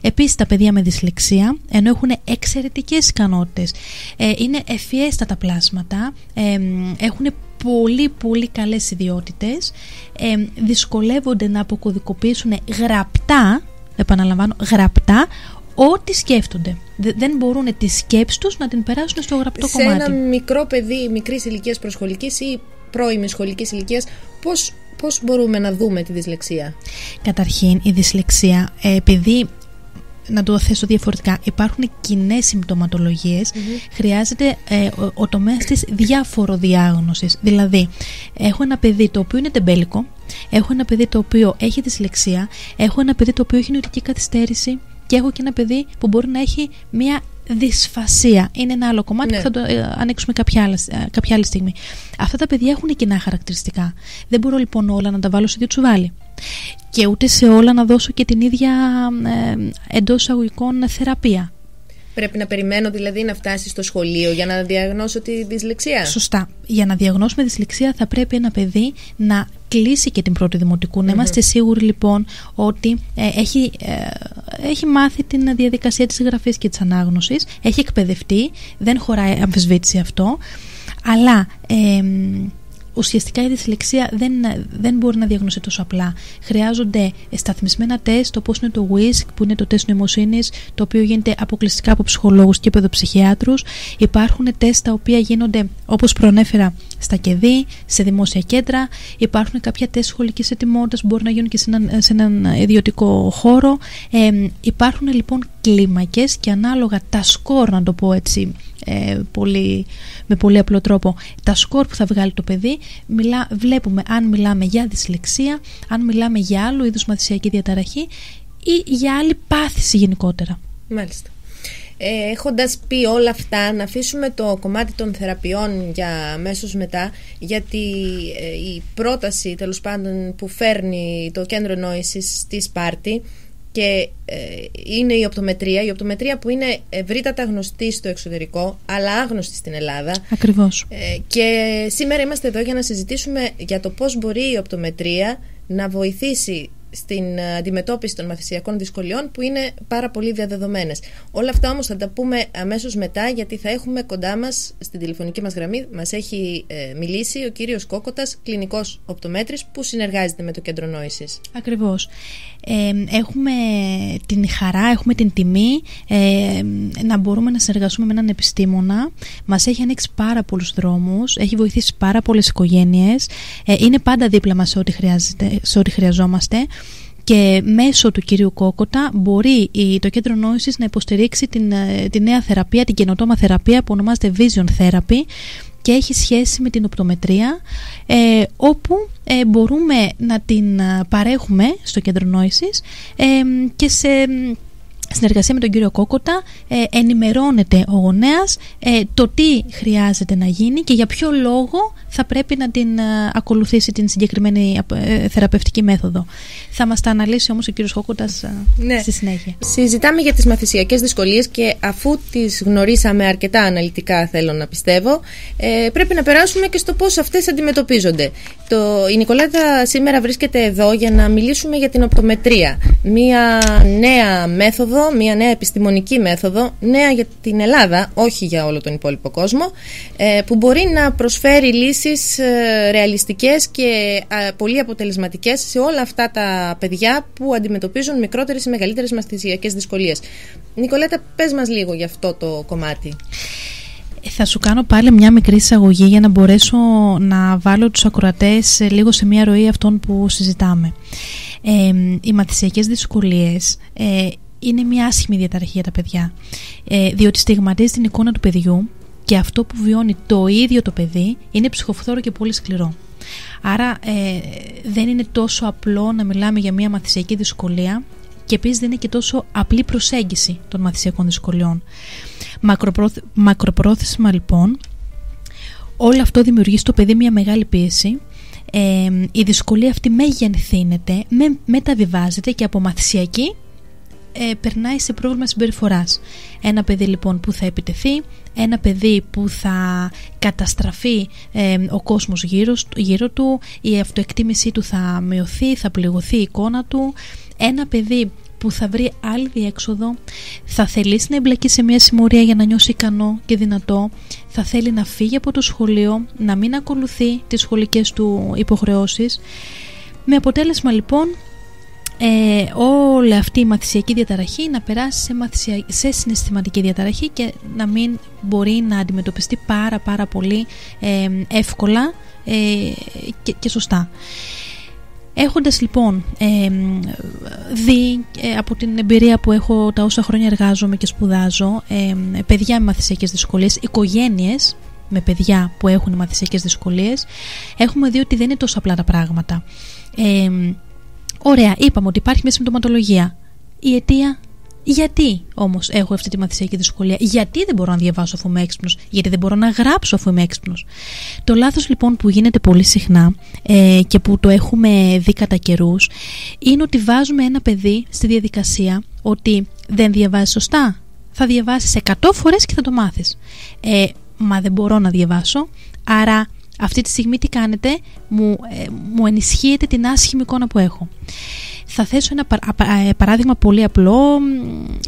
Επίσης τα παιδιά με δυσλεξία, ενώ έχουν εξαιρετικές ικανότητες, ε, είναι ευφιέστατα τα πλάσματα, ε, έχουν πολύ πολύ καλές ιδιότητες, ε, δυσκολεύονται να αποκωδικοποιήσουν γραπτά, επαναλαμβάνω γραπτά, ό,τι σκέφτονται. Δεν μπορούν τη σκέψη τους να την περάσουν στο γραπτό σε κομμάτι. Σε ένα μικρό παιδί μικρής ηλικίας προσχολικής ή πρώιμης σχολικής ηλικίας, πώς, πώς μπορούμε να δούμε τη δυσλεξία? Καταρχήν, η δυσλεξία, επειδή, να το θέσω διαφορετικά, υπάρχουν κοινές συμπτωματολογίες, mm-hmm. χρειάζεται ε, ο, ο τομέας της διαφοροδιάγνωσης. Δηλαδή, έχω ένα παιδί το οποίο είναι τεμπέλικο, έχω ένα παιδί το οποίο έχει δυσλεξία, έχω ένα παιδί το οποίο έχει νοητική καθυστέρηση, και έχω και ένα παιδί που μπορεί να έχει μια δυσφασία. Είναι ένα άλλο κομμάτι, ναι. που θα το ε, ανοίξουμε κάποια, άλλα, ε, κάποια άλλη στιγμή. Αυτά τα παιδιά έχουν κοινά χαρακτηριστικά. Δεν μπορώ λοιπόν όλα να τα βάλω σε δύο τσουβάλι. Και ούτε σε όλα να δώσω και την ίδια ε, εντός εισαγωγικών θεραπεία. Πρέπει να περιμένω δηλαδή να φτάσει στο σχολείο για να διαγνώσω τη δυσλεξία. Σωστά. Για να διαγνώσουμε δυσλεξία θα πρέπει ένα παιδί να κλείσει και την πρώτη δημοτικού. Mm-hmm. Να είμαστε σίγουροι λοιπόν ότι ε, έχει, ε, έχει μάθει την διαδικασία της γραφής και της ανάγνωσης, έχει εκπαιδευτεί, δεν χωράει αμφισβήτηση αυτό, αλλά... Ε, ουσιαστικά η δυσλεξία δεν, δεν μπορεί να διαγνωθεί τόσο απλά. Χρειάζονται σταθμισμένα τεστ, όπως είναι το γουίσκ, που είναι το τεστ νοημοσύνης, το οποίο γίνεται αποκλειστικά από ψυχολόγους και παιδοψυχιάτρους. Υπάρχουν τεστ τα οποία γίνονται, όπως προανέφερα, στα ΚΕΔΗ, σε δημόσια κέντρα. Υπάρχουν κάποια τεστ σχολικής ετοιμότητας που μπορεί να γίνουν και σε έναν, σε έναν ιδιωτικό χώρο. Ε, υπάρχουν λοιπόν κλίμακες και ανάλογα τα σκορ, να το πω έτσι, Ε, πολύ, με πολύ απλό τρόπο, τα σκορ που θα βγάλει το παιδί, μιλά, βλέπουμε αν μιλάμε για δυσλεξία, αν μιλάμε για άλλου είδους μαθησιακή διαταραχή ή για άλλη πάθηση γενικότερα. Μάλιστα. Ε, έχοντας πει όλα αυτά, να αφήσουμε το κομμάτι των θεραπείων για αμέσως μετά, γιατί ε, η πρόταση τέλος πάντων που φέρνει το Κέντρο Νόησης στη Σπάρτη και ε, είναι η οπτομετρία, η οπτομετρία που είναι ευρύτατα γνωστή στο εξωτερικό, αλλά άγνωστη στην Ελλάδα. Ακριβώς. Ε, και σήμερα είμαστε εδώ για να συζητήσουμε για το πώς μπορεί η οπτομετρία να βοηθήσει στην αντιμετώπιση των μαθησιακών δυσκολιών που είναι πάρα πολύ διαδεδομένες. Όλα αυτά όμως θα τα πούμε αμέσως μετά, γιατί θα έχουμε κοντά μας στην τηλεφωνική μας γραμμή, μας έχει ε, μιλήσει ο κύριος Κόκοτας, κλινικός οπτομέτρης που συνεργάζεται με το Κέντρο Νόησης. Ακριβώς. Ε, έχουμε την χαρά, έχουμε την τιμή ε, να μπορούμε να συνεργαστούμε με έναν επιστήμονα. Μας έχει ανοίξει πάρα πολλούς δρόμους, έχει βοηθήσει πάρα πολλές οικογένειες, ε, είναι πάντα δίπλα μας σε ό,τι, σε ό,τι χρειαζόμαστε. Και μέσω του κυρίου Κόκοτα μπορεί το Κέντρο Νόησης να υποστηρίξει την, την νέα θεραπεία, την καινοτόμα θεραπεία που ονομάζεται Vision Therapy και έχει σχέση με την οπτομετρία, ε, όπου ε, μπορούμε να την παρέχουμε στο Κέντρο Νόησης ε, και σε συνεργασία με τον κύριο Κόκοτα ε, ενημερώνεται ο γονέας ε, το τι χρειάζεται να γίνει και για ποιο λόγο θα πρέπει να την ε, ακολουθήσει την συγκεκριμένη ε, θεραπευτική μέθοδο. Θα μας τα αναλύσει όμως ο κύριος Κόκοτας ε, ναι. στη συνέχεια. Συζητάμε για τις μαθησιακές δυσκολίες και αφού τις γνωρίσαμε αρκετά αναλυτικά, θέλω να πιστεύω, ε, πρέπει να περάσουμε και στο πώς αυτές αντιμετωπίζονται. Το, η Νικολέτα σήμερα βρίσκεται εδώ για να μιλήσουμε για την οπτομετρία, μία νέα μέθοδο, μια νέα επιστημονική μέθοδο, νέα για την Ελλάδα, όχι για όλο τον υπόλοιπο κόσμο, που μπορεί να προσφέρει λύσεις ρεαλιστικές και πολύ αποτελεσματικές σε όλα αυτά τα παιδιά που αντιμετωπίζουν μικρότερες ή μεγαλύτερες μαθησιακές δυσκολίες. Νικολέτα, πες μας λίγο για αυτό το κομμάτι. Θα σου κάνω πάλι μια μικρή εισαγωγή για να μπορέσω να βάλω τους ακροατές λίγο σε μια ροή αυτών που συζητάμε. Ε, οι μαθησιακές δυσκολίες ε, είναι μια άσχημη διαταραχή για τα παιδιά, ε, διότι στιγματίζει την εικόνα του παιδιού και αυτό που βιώνει το ίδιο το παιδί είναι ψυχοφθόρο και πολύ σκληρό. Άρα ε, δεν είναι τόσο απλό να μιλάμε για μια μαθησιακή δυσκολία και επίσης δεν είναι και τόσο απλή προσέγγιση των μαθησιακών δυσκολιών. Μακροπρόθ, μακροπρόθεσμα λοιπόν, όλο αυτό δημιουργεί στο παιδί μια μεγάλη πίεση. Ε, η δυσκολία αυτή μεγενθύνεται, με, μεταβιβάζεται και από μαθησιακή Ε, περνάει σε πρόβλημα συμπεριφοράς. Ένα παιδί λοιπόν που θα επιτεθεί, ένα παιδί που θα καταστραφεί ε, ο κόσμος γύρω, γύρω του, η αυτοεκτίμησή του θα μειωθεί, θα πληγωθεί η εικόνα του, ένα παιδί που θα βρει άλλη διέξοδο, θα θελήσει να εμπλακεί σε μια συμμορία για να νιώσει ικανό και δυνατό, θα θέλει να φύγει από το σχολείο, να μην ακολουθεί τις σχολικές του υποχρεώσεις, με αποτέλεσμα λοιπόν Ε, όλη αυτή η μαθησιακή διαταραχή να περάσει σε, μαθησια... σε συναισθηματική διαταραχή και να μην μπορεί να αντιμετωπιστεί πάρα πάρα πολύ ε, εύκολα ε, και, και σωστά. Έχοντας λοιπόν ε, δει ε, από την εμπειρία που έχω τα όσα χρόνια εργάζομαι και σπουδάζω, ε, παιδιά με μαθησιακές δυσκολίες, οικογένειες με παιδιά που έχουν μαθησιακές δυσκολίες, έχουμε δει ότι δεν είναι τόσο απλά τα πράγματα. ε, Ωραία, είπαμε ότι υπάρχει μια συμπτωματολογία. Η αιτία, γιατί όμως έχω αυτή τη μαθησιακή δυσκολία, γιατί δεν μπορώ να διαβάσω αφού είμαι έξυπνος, γιατί δεν μπορώ να γράψω αφού είμαι έξυπνος. Το λάθος λοιπόν που γίνεται πολύ συχνά ε, και που το έχουμε δει κατά καιρούς είναι ότι βάζουμε ένα παιδί στη διαδικασία ότι δεν διαβάζει σωστά, θα διαβάσεις εκατό φορές και θα το μάθεις. Ε, μα δεν μπορώ να διαβάσω, άρα αυτή τη στιγμή τι κάνετε, μου, ε, μου ενισχύεται την άσχημη εικόνα που έχω. Θα θέσω ένα παράδειγμα πολύ απλό,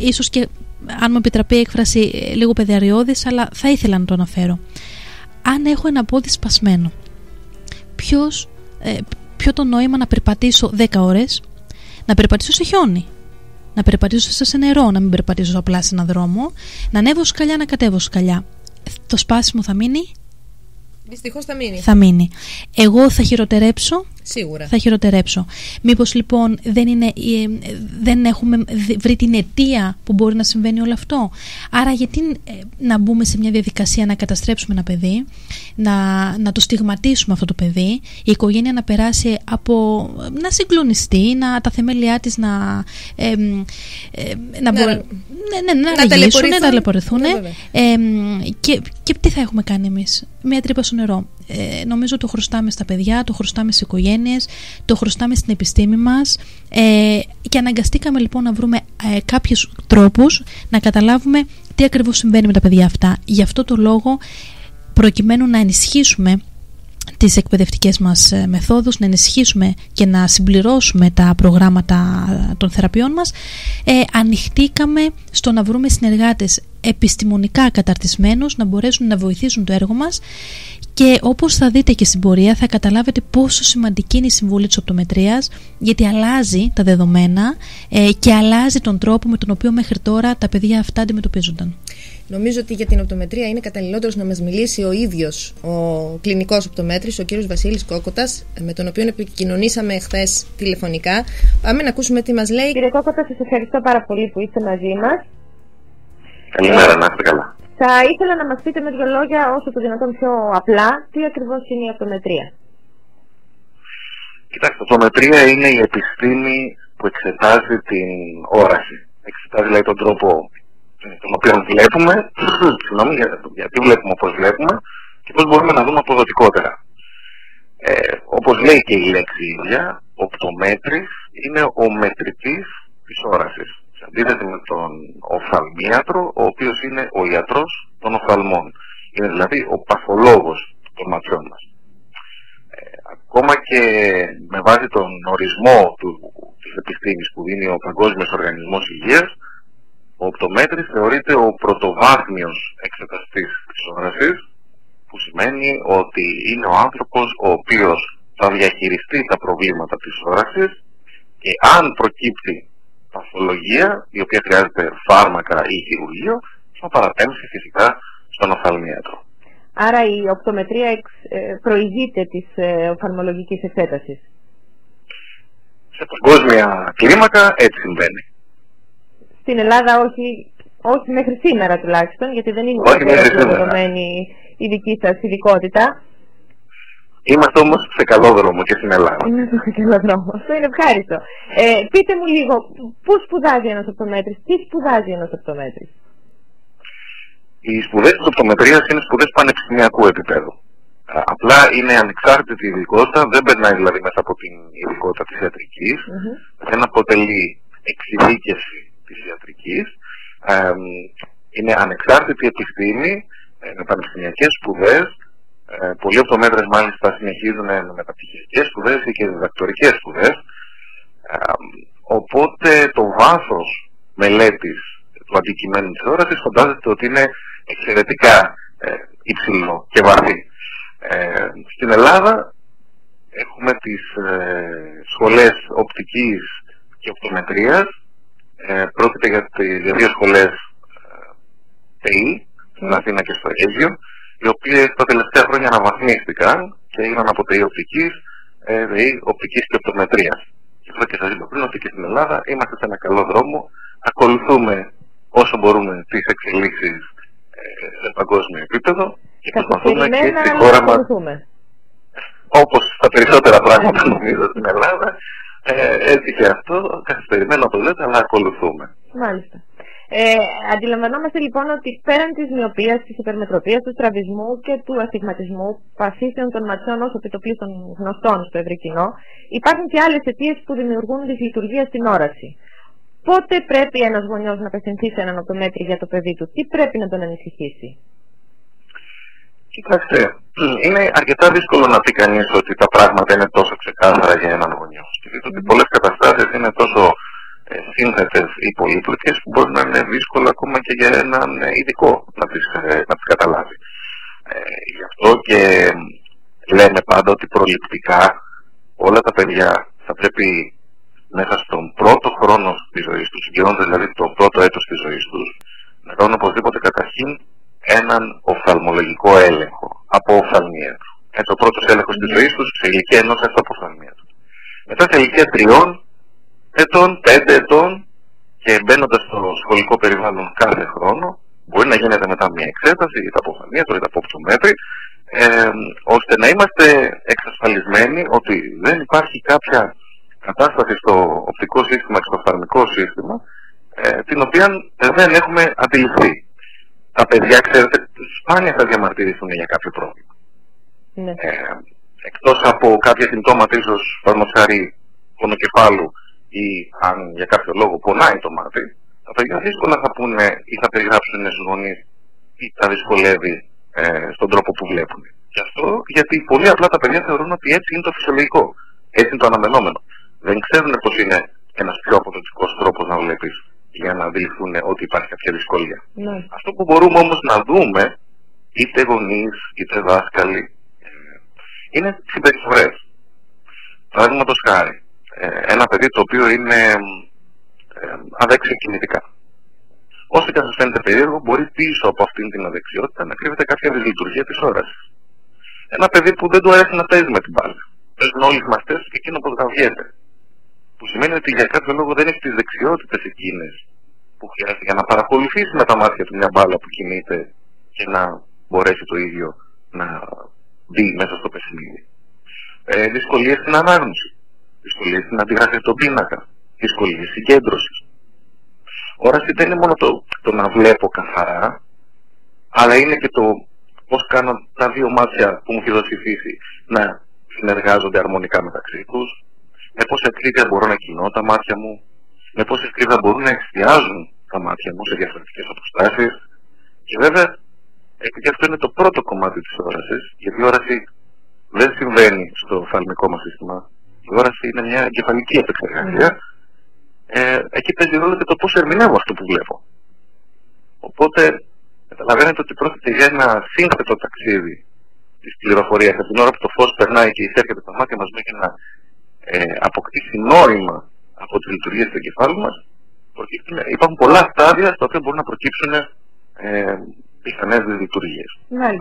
ίσως και αν μου επιτραπεί η έκφραση λίγο παιδιαριώδης, αλλά θα ήθελα να το αναφέρω. Αν έχω ένα πόδι σπασμένο, ποιος, ε, ποιο το νόημα να περπατήσω δέκα ώρες, να περπατήσω σε χιόνι, να περπατήσω σε νερό, να μην περπατήσω απλά σε έναν δρόμο, να ανέβω σκαλιά, να κατέβω σκαλιά. Το σπάσιμο θα μείνει. Δυστυχώς θα μείνει. Θα μείνει. Εγώ θα χειροτερέψω. Σίγουρα. Θα χειροτερέψω. Μήπως λοιπόν δεν, είναι, δεν έχουμε βρει την αιτία που μπορεί να συμβαίνει όλο αυτό. Άρα γιατί να μπούμε σε μια διαδικασία να καταστρέψουμε ένα παιδί, να, να το στιγματίσουμε αυτό το παιδί, η οικογένεια να περάσει από να συγκλονιστεί, να, τα θεμέλια της να ε, ε, να, ναι, μπο, ναι, ναι, ναι, να, να αργήσουν, να ταλαιπωρηθούν. Ναι, ε, και, και τι θα έχουμε κάνει εμείς? Μια τρύπα στο νερό. Ε, νομίζω το χρωστάμε στα παιδιά, το χρωστάμε στις οικογένειες, το χρωστάμε στην επιστήμη μας, ε, και αναγκαστήκαμε λοιπόν να βρούμε ε, κάποιους τρόπους να καταλάβουμε τι ακριβώς συμβαίνει με τα παιδιά αυτά. Γι' αυτό το λόγο, προκειμένου να ενισχύσουμε τις εκπαιδευτικές μας μεθόδους, να ενισχύσουμε και να συμπληρώσουμε τα προγράμματα των θεραπείων μας, ε, ανοιχτήκαμε στο να βρούμε συνεργάτες επιστημονικά καταρτισμένους να μπορέσουν να βοηθήσουν το έργο μας. Και όπως θα δείτε και στην πορεία, θα καταλάβετε πόσο σημαντική είναι η συμβολή της οπτομετρίας, γιατί αλλάζει τα δεδομένα ε, και αλλάζει τον τρόπο με τον οποίο μέχρι τώρα τα παιδιά αυτά αντιμετωπίζονταν. Νομίζω ότι για την οπτομετρία είναι καταλληλότερος να μας μιλήσει ο ίδιος ο κλινικός οπτομέτρης, ο κύριος Βασίλης Κόκοτας, με τον οποίο επικοινωνήσαμε χθες τηλεφωνικά. Πάμε να ακούσουμε τι μας λέει. Κύριε Κόκοτα, σας ευχαριστώ πάρα πολύ που είστε μαζί μας. Καλημέρα, να είστε καλά. Θα ήθελα να μας πείτε με δύο λόγια, όσο το δυνατόν πιο απλά, τι ακριβώς είναι η οπτομετρία. Κοιτάξτε, η οπτομετρία είναι η επιστήμη που εξετάζει την όραση. Εξετάζει δηλαδή τον τρόπο τον οποίο βλέπουμε, συγγνώμη, γιατί βλέπουμε όπως βλέπουμε και πώς μπορούμε να δούμε αποδοτικότερα. Ε, όπως λέει και η λέξη ίδια, οπτομέτρης είναι ο μετρητής της όρασης. Αντίθετα με τον οφθαλμίατρο, ο οποίος είναι ο ιατρός των οφθαλμών. Είναι δηλαδή ο παθολόγος των ματιών μας. Ε, ακόμα και με βάση τον ορισμό του, της επιστήμης που δίνει ο Παγκόσμιος Οργανισμός Υγείας, ο οπτομέτρης θεωρείται ο πρωτοβάθμιος εξεταστής της όρασης, που σημαίνει ότι είναι ο άνθρωπος ο οποίος θα διαχειριστεί τα προβλήματα της όρασης και αν προκύπτει παθολογία, η οποία χρειάζεται φάρμακα ή χειρουργείο, θα παραπέμψει φυσικά στον οφθαλμίατρο. Άρα η οπτομετρία εξ, ε, προηγείται της ε, οφθαλμολογικής εξέτασης. Σε παγκόσμια κλίμακα έτσι συμβαίνει. Στην Ελλάδα όχι, όχι μέχρι σήμερα τουλάχιστον, γιατί δεν είναι δεδομένη η δική σας ειδικότητα. Είμαστε όμως σε καλό δρόμο και στην Ελλάδα. Είμαστε σε καλό δρόμο. Αυτό είναι ευχάριστο. Ε, πείτε μου λίγο, πού σπουδάζει ένας οπτομέτρης, τι σπουδάζει ένας οπτομέτρης? Οι σπουδές της οπτομετρίας είναι σπουδές πανεπιστημιακού επίπεδου. Απλά είναι ανεξάρτητη η ειδικότητα, δεν περνάει δηλαδή μέσα από την ειδικότητα της ιατρικής, mm-hmm. δεν αποτελεί εξειδίκευση της ιατρικής, ε, είναι ανεξάρτητη επιστήμη, με πανεπιστημιακές σπουδές. Ε, πολλοί οπτομέτρες μάλιστα συνεχίζουν με μεταπτυχιακές σπουδές ή και διδακτορικές σπουδές. Ε, οπότε το βάθος μελέτης του αντικειμένου της όρασης φαντάζεται ότι είναι εξαιρετικά ε, υψηλό και βαθύ. Ε, στην Ελλάδα έχουμε τις ε, σχολές οπτικής και οπτομετρίας. Ε, πρόκειται για τις δύο σχολές ΤΕΙ, στην Αθήνα και στο Αίγιο, οι οποίες τα τελευταία χρόνια αναβαθμίστηκαν και έγιναν από ΤΕΙ οπτικής, ε, ΔΕΗ οπτικής και οπτομετρίας. Και αυτό και σας είπα πριν, ότι και στην Ελλάδα είμαστε σε ένα καλό δρόμο, ακολουθούμε όσο μπορούμε τις εξελίξεις ε, σε παγκόσμιο επίπεδο και προσπαθούμε και στη χώρα μας, όπως τα περισσότερα πράγματα νομίζω στην Ελλάδα, ε, έτσι και αυτό, καθυστερημένο το λέτε, αλλά ακολουθούμε. Μάλιστα. Ε, αντιλαμβανόμαστε λοιπόν ότι πέραν της μυοπίας, της υπερμετροπίας, του στραβισμού και του αστιγματισμού παθήσεων των ματιών ως επιτοπλίστων γνωστών στο ευρύ κοινό, υπάρχουν και άλλες αιτίες που δημιουργούν δυσλειτουργία στην όραση. Πότε πρέπει ένας γονιός να απευθυνθεί σε έναν οδοντίατρο για το παιδί του, τι πρέπει να τον ανησυχήσει? Κοιτάξτε, είναι αρκετά δύσκολο να πει κανείς ότι τα πράγματα είναι τόσο ξεκάθαρα για έναν γονιό. Σκεφτείτε ότι πολλές καταστάσεις είναι τόσο σύνθετες ή πολύπλοκες που μπορεί να είναι δύσκολο ακόμα και για έναν ειδικό να τις, να τις καταλάβει. Ε, γι' αυτό και λέμε πάντα ότι προληπτικά όλα τα παιδιά θα πρέπει μέσα στον πρώτο χρόνο της ζωής τους, συγκεκριμένα δηλαδή τον πρώτο έτος της ζωής τους, να κάνουν οπωσδήποτε καταρχήν έναν οφθαλμολογικό έλεγχο από οφθαλμίατρο. Έτσι, ο πρώτος έλεγχος της ζωής τους σε ηλικία ενός έτους από οφθαλμίατρο. Μετά σε ηλικία τριών ετών, πέντε ετών και μπαίνοντας στο σχολικό περιβάλλον κάθε χρόνο, μπορεί να γίνεται μετά μια εξέταση, είτε από οφθαλμίατρο είτε από οπτομέτρη, ε, ώστε να είμαστε εξασφαλισμένοι ότι δεν υπάρχει κάποια κατάσταση στο οπτικό σύστημα και στο οφθαλμικό σύστημα, ε, την οποία δεν έχουμε αντιληφθεί. Τα παιδιά, ξέρετε, σπάνια θα διαμαρτυρηθούν για κάποιο πρόβλημα. Ναι. Ε, εκτός από κάποια συμπτώματα, ίσως παραδείγματος χάριν πονοκεφάλου ή αν για κάποιο λόγο πονάει το μάτι, τα παιδιά δύσκολα θα πούνε ή θα περιγράψουν στους γονείς ή τα δυσκολεύει ε, στον τρόπο που βλέπουν. Και αυτό γιατί πολύ απλά τα παιδιά θεωρούν ότι έτσι είναι το φυσιολογικό, έτσι είναι το αναμενόμενο. Δεν ξέρουν πως είναι ένας πιο αποδοτικός τρόπος να βλέπεις για να αντιληφθούν ότι υπάρχει κάποια δυσκολία. Ναι. Αυτό που μπορούμε όμως να δούμε, είτε γονείς, είτε δάσκαλοι, είναι συμπεριφορές. Παραδείγματος χάρη, ένα παιδί το οποίο είναι αδέξιο κινητικά. Όσο και αν σας φαίνεται περίεργο, μπορεί πίσω από αυτήν την αδεξιότητα να κρύβεται κάποια δυσλειτουργία της όρασης. Ένα παιδί που δεν του αρέσει να παίζει με την μπάλα. Παίζουν όλοι οι μαθητές και εκείνο ποδοσφαίρεται. Που σημαίνει ότι για κάποιο λόγο δεν έχει τις δεξιότητες εκείνες που χρειάζεται για να παρακολουθήσει με τα μάτια του μια μπάλα που κινείται και να μπορέσει το ίδιο να μπει μέσα στο παιχνίδι. Ε, δυσκολίες στην ανάγνωση, δυσκολίες στην αντιγραφή στον πίνακα, δυσκολίες συγκέντρωσης. Όραση δεν είναι μόνο το, το να βλέπω καθαρά, αλλά είναι και το πώς κάνω τα δύο μάτια που μου έχει δώσει η φύση να συνεργάζονται αρμονικά μεταξύ τους. Με πόση ακρίβεια μπορώ να κινώ τα μάτια μου, με πόση ακρίβεια μπορούν να εστιάζουν τα μάτια μου σε διαφορετικές αποστάσεις. Και βέβαια, επειδή αυτό είναι το πρώτο κομμάτι της όρασης, γιατί η όραση δεν συμβαίνει στο οφθαλμικό μας σύστημα, η όραση είναι μια εγκεφαλική επεξεργασία, mm. ε, εκεί παίζει ρόλο και το πώς ερμηνεύω αυτό που βλέπω. Οπότε, καταλαβαίνετε ότι πρόκειται για ένα σύνθετο ταξίδι της πληροφορίας, από την ώρα που το φως περνάει και εισέρχεται τα μάτια μας μέχρι να Ε, αποκτήσει νόημα από τις λειτουργίες του εγκεφάλου μας, υπάρχουν πολλά στάδια στα οποία μπορούν να προκύψουν ε, πιθανές δυσλειτουργίες.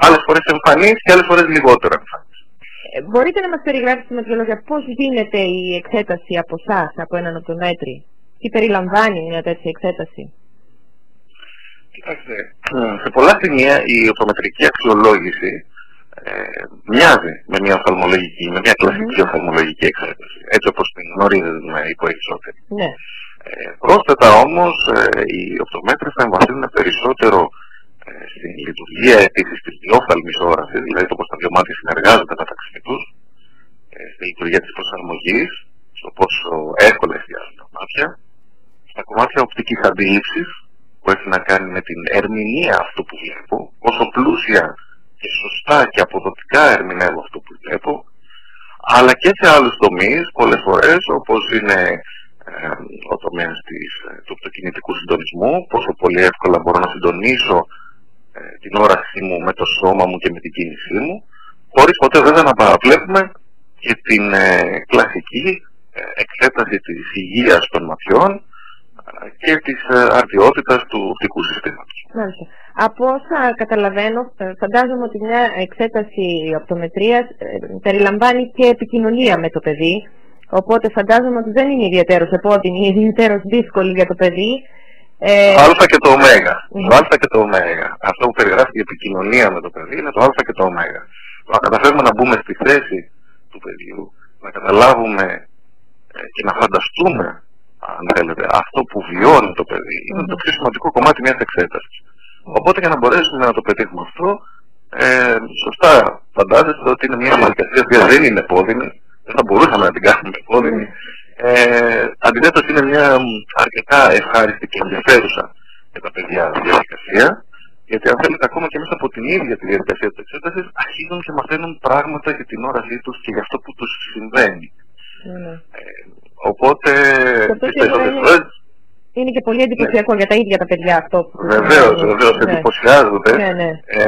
Άλλες φορές εμφανείς και άλλες φορές λιγότερο εμφανείς. Ε, μπορείτε να μας περιγράψετε με δύο λόγια πώς γίνεται η εξέταση από εσάς, από έναν οπτομέτρη, τι περιλαμβάνει μια τέτοια εξέταση? Κοιτάξτε, σε πολλά σημεία η οπτομετρική αξιολόγηση Ε, μοιάζει με μια οφθαλμολογική, με μια κλασική mm. οφθαλμολογική εξέταση, έτσι όπως την γνωρίζουμε οι περισσότεροι. Mm. Ε, πρόσθετα όμως, ε, οι οπτομέτρες θα εμβαθύνουν περισσότερο ε, στην λειτουργία επίσης της διόφθαλμης όρασης, δηλαδή το πώς τα δύο μάτια συνεργάζονται μεταξύ τους, ε, στη λειτουργία της προσαρμογής, στο πόσο εύκολα εστιάζουν τα μάτια, στα κομμάτια οπτικής αντίληψης, που έχει να κάνει με την ερμηνεία αυτού που βλέπω, όσο πλούσια και σωστά και αποδοτικά ερμηνεύω αυτό που βλέπω, αλλά και σε άλλους τομείς, πολλές φορές, όπως είναι ε, ο τομέας της, του οπτοκινητικού συντονισμού, πόσο πολύ εύκολα μπορώ να συντονίσω ε, την όρασή μου με το σώμα μου και με την κίνησή μου, χωρίς ποτέ βέβαια να παραβλέπουμε και την ε, κλασική ε, εξέταση της υγείας των ματιών και της αρδιότητας του οπτικού συστήματος. Μάλιστα. Από όσα καταλαβαίνω, φαντάζομαι ότι μια εξέταση οπτομετρίας περιλαμβάνει και επικοινωνία με το παιδί, οπότε φαντάζομαι ότι δεν είναι ιδιαίτερος επώδυνη, ιδιαίτερος δύσκολη για το παιδί. Α και το ωμέγα. Το α και το ωμέγα. Αυτό που περιγράφει η επικοινωνία με το παιδί είναι το α και το ωμέγα. Να καταφέρουμε να μπούμε στη θέση του παιδιού, να καταλάβουμε και να φανταστούμε, αν θέλετε, αυτό που βιώνει το παιδί, είναι το πιο σημαντικό κομμάτι μιας εξέτασης. Οπότε για να μπορέσουμε να το πετύχουμε αυτό, ε, σωστά φαντάζεστε ότι είναι μια διαδικασία που δεν είναι επώδυνη, δεν θα μπορούσαμε να την κάνουμε επώδυνη, Ε, αντιθέτως είναι μια αρκετά ευχάριστη και ενδιαφέρουσα για τα παιδιά διαδικασία, γιατί αν θέλετε ακόμα και μέσα από την ίδια τη διαδικασία της εξέτασης αρχίζουν και μαθαίνουν πράγματα για την όρασή τους και για αυτό που τους συμβαίνει. Mm. Ε, οπότε τις περισσότερες φορές... Είναι και πολύ εντυπωσιακό, ναι, για τα ίδια τα παιδιά αυτό που... Βεβαίως, βεβαίως, ναι, εντυπωσιάζονται. Ναι, ναι. Ε,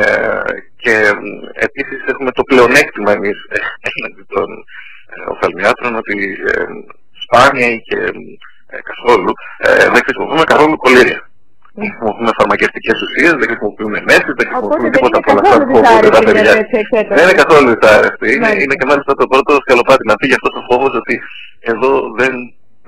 και επίσης έχουμε το πλεονέκτημα εμείς έναντι των οφθαλμιάτρων ότι ε, σπάνια ή και ε, καθόλου ε, δεν χρησιμοποιούμε καθόλου κολλήρια. Δεν χρησιμοποιούμε φαρμακευτικές ουσίες, δεν χρησιμοποιούμε μέση, δεν χρησιμοποιούμε τίποτα από όλα αυτά που ακούγονται τα παιδιά. Δεν είναι καθόλου δυσάρεστη. Είναι, είναι και μάλιστα το πρώτο σκαλοπάτι να πει γι' αυτό το φόβο ότι εδώ δεν...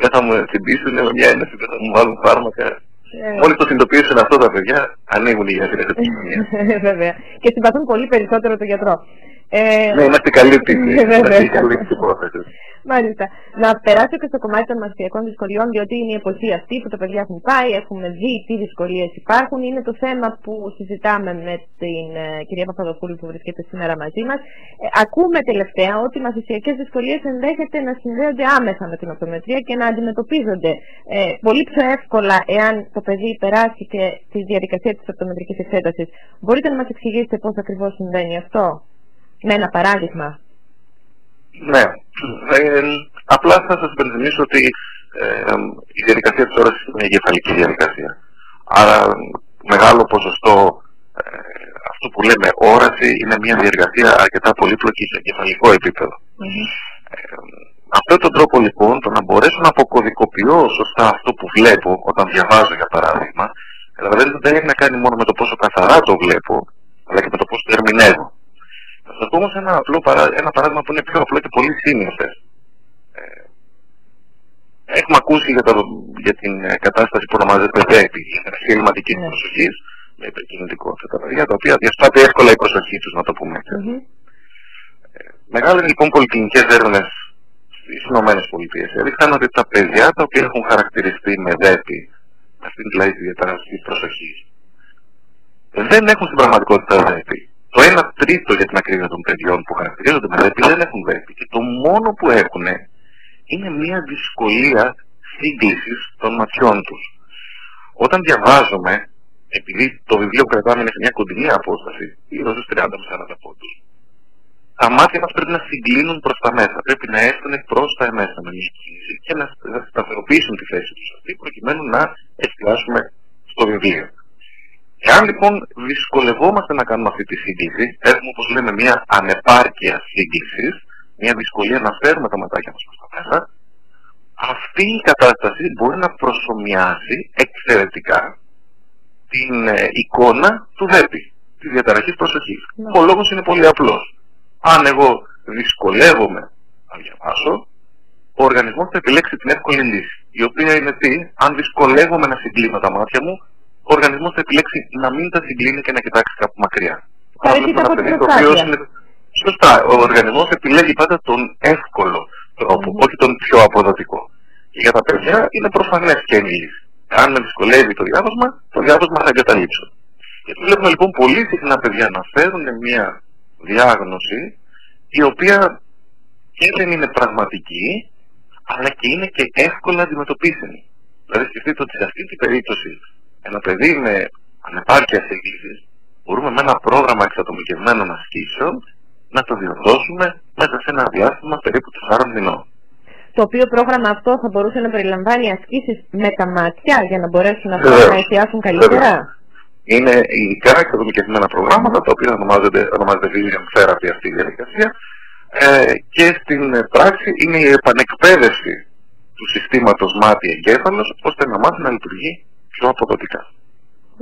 Δεν θα μου τσιμπήσουν, με μια έννοια δεν θα μου βάλουν φάρμακα. Yeah. Μόλις το συνειδητοποιήσουν αυτό τα παιδιά, ανοίγουν οι γιατροί αυτή τη κοινωνία. Βέβαια. Και συμπαθούν πολύ περισσότερο τον γιατρό. Ε... Ναι, είμαστε καλή τύχη. Είμαστε καλή τύχη υπόθεση. Μάλιστα. Να περάσω και στο κομμάτι των μαθησιακών δυσκολιών, διότι είναι η εποχή αυτή που τα παιδιά έχουν πάει, έχουμε δει τι δυσκολίες υπάρχουν. Είναι το θέμα που συζητάμε με την ε, κυρία Παπαδοπούλου που βρίσκεται σήμερα μαζί μας. Ε, ακούμε τελευταία ότι οι μαθησιακές δυσκολίες ενδέχεται να συνδέονται άμεσα με την οπτομετρία και να αντιμετωπίζονται ε, πολύ πιο εύκολα εάν το παιδί περάσει και τη διαδικασία της οπτομετρικής εξέτασης. Μπορείτε να μας εξηγήσετε πώς ακριβώς συμβαίνει αυτό? Με ένα παράδειγμα. Ναι. Ε, απλά θα σας υπενθυμίσω ότι ε, η διαδικασία της όρασης είναι η εγκεφαλική διαδικασία. Άρα μεγάλο ποσοστό ε, αυτό που λέμε όραση είναι μια διαδικασία αρκετά πολύπλοκη σε εγκεφαλικό επίπεδο. Mm-hmm. Ε, αυτόν τον τρόπο λοιπόν, το να μπορέσω να αποκωδικοποιώ σωστά αυτό που βλέπω όταν διαβάζω για παράδειγμα, δηλαδή δεν έχει να κάνει μόνο με το πόσο καθαρά το βλέπω, αλλά και με το πόσο το ερμηνεύω. Θα σας πω όμως ένα, απλό, ένα παράδειγμα που είναι πιο απλό και πολύ σύνηθες. Ε, έχουμε ακούσει για, το, για την ε, κατάσταση που ονομάζεται ΔΕΠΗ, η ελληματική της προσοχής, με υπερκινητικό αυτά τα παιδιά, τα οποία διασπάται εύκολα η προσοχή τους, να το πούμε έτσι. Mm-hmm. ε, μεγάλες λοιπόν πολυκλινικές έρευνες στις ΗΠΑ έδειξαν ότι τα παιδιά τα οποία έχουν χαρακτηριστεί με ΔΕΠΗ, αυτήν δηλαδή τη διαταραχή προσοχής, δεν έχουν στην πραγματικότητα ΔΕΠΗ. Το ένα τρίτο για την ακρίβεια των παιδιών που χαρακτηρίζονται με ΔΕΠΗ δεν έχουν ΔΕΠΗ και το μόνο που έχουν είναι μια δυσκολία σύγκλησης των ματιών τους. Όταν διαβάζουμε, επειδή το βιβλίο που κρατάμε είναι σε μια κοντινή απόσταση, γύρω στους τριάντα με σαράντα πόντους, τα μάτια μας πρέπει να συγκλίνουν προς τα μέσα, πρέπει να έρθουν προς τα μέσα με μια κίνηση και να σταθεροποιήσουν τη θέση τους αυτή προκειμένου να εστιάσουμε στο βιβλίο. Εάν λοιπόν δυσκολευόμαστε να κάνουμε αυτή τη σύγκληση, έχουμε όπως λέμε μια ανεπάρκεια σύγκλησης, μια δυσκολία να φέρουμε τα ματάκια μας προς τα μέσα, αυτή η κατάσταση μπορεί να προσομοιάσει εξαιρετικά την εικόνα του ΔΕΠΗ, τη διαταραχής προσοχής. Mm. Ο λόγος είναι πολύ απλός. Αν εγώ δυσκολεύομαι να διαβάσω, ο οργανισμός θα επιλέξει την εύκολη λύση, η οποία είναι τι? Αν δυσκολεύομαι να συγκλίνω τα μάτια μου, ο οργανισμός θα επιλέξει να μην τα συγκλίνει και να κοιτάξει κάπου μακριά. Άρα βλέπουμε ένα παιδί το οποίο είναι... Σωστά, ο οργανισμός επιλέγει πάντα τον εύκολο τρόπο, mm-hmm. όχι τον πιο αποδοτικό. Και για τα παιδιά είναι προφανές και εμείς. Αν με δυσκολεύει το διάβασμα, το διάβασμα θα εγκαταλείψω. Γιατί βλέπουμε λοιπόν πολύ συχνά παιδιά να φέρουν μια διάγνωση η οποία και δεν είναι πραγματική, αλλά και είναι και εύκολα αντιμετωπίσιμη. Δηλαδή σκεφτείτε ότι σε αυτή την περίπτωση ένα παιδί με ανεπάρκεια σύγκλησης μπορούμε με ένα πρόγραμμα εξατομικευμένων ασκήσεων να το διορθώσουμε μέσα σε ένα διάστημα περίπου τεσσάρων μηνών. Το οποίο πρόγραμμα αυτό θα μπορούσε να περιλαμβάνει ασκήσεις με τα μάτια για να μπορέσουν αυτό να εστιάσουν καλύτερα. Είναι ειδικά εξατομικευμένα προγράμματα τα οποία ονομάζονται, ονομάζονται Vision Therapy αυτή η διαδικασία ε, και στην πράξη είναι η επανεκπαίδευση του συστήματος μάτι-εγκέφαλος ώστε να μάθει να λειτουργεί πιο αποδοτικά.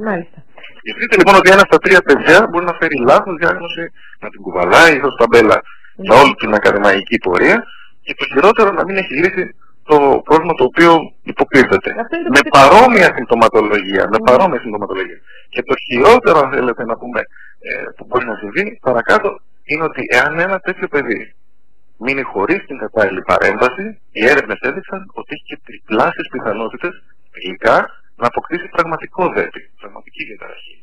Μάλιστα. Σκεφτείτε λοιπόν ότι ένα στα τρία παιδιά μπορεί να φέρει λάθος διάγνωση, να την κουβαλάει ως ταμπέλα mm. για όλη την ακαδημαϊκή πορεία και το χειρότερο να μην έχει λύσει το πρόβλημα το οποίο υποκρίνεται. Με παρόμοια συμπτωματολογία. Mm. Με παρόμοια συμπτωματολογία. Και το χειρότερο, αν θέλετε να πούμε, ε, που μπορεί να συμβεί παρακάτω είναι ότι εάν ένα τέτοιο παιδί μείνει χωρίς την κατάλληλη παρέμβαση, οι έρευνες έδειξαν ότι έχει και τριπλάσιες πιθανότητες τελικά να αποκτήσει πραγματικό ΔΕΠΗ, πραγματική διαταραχή.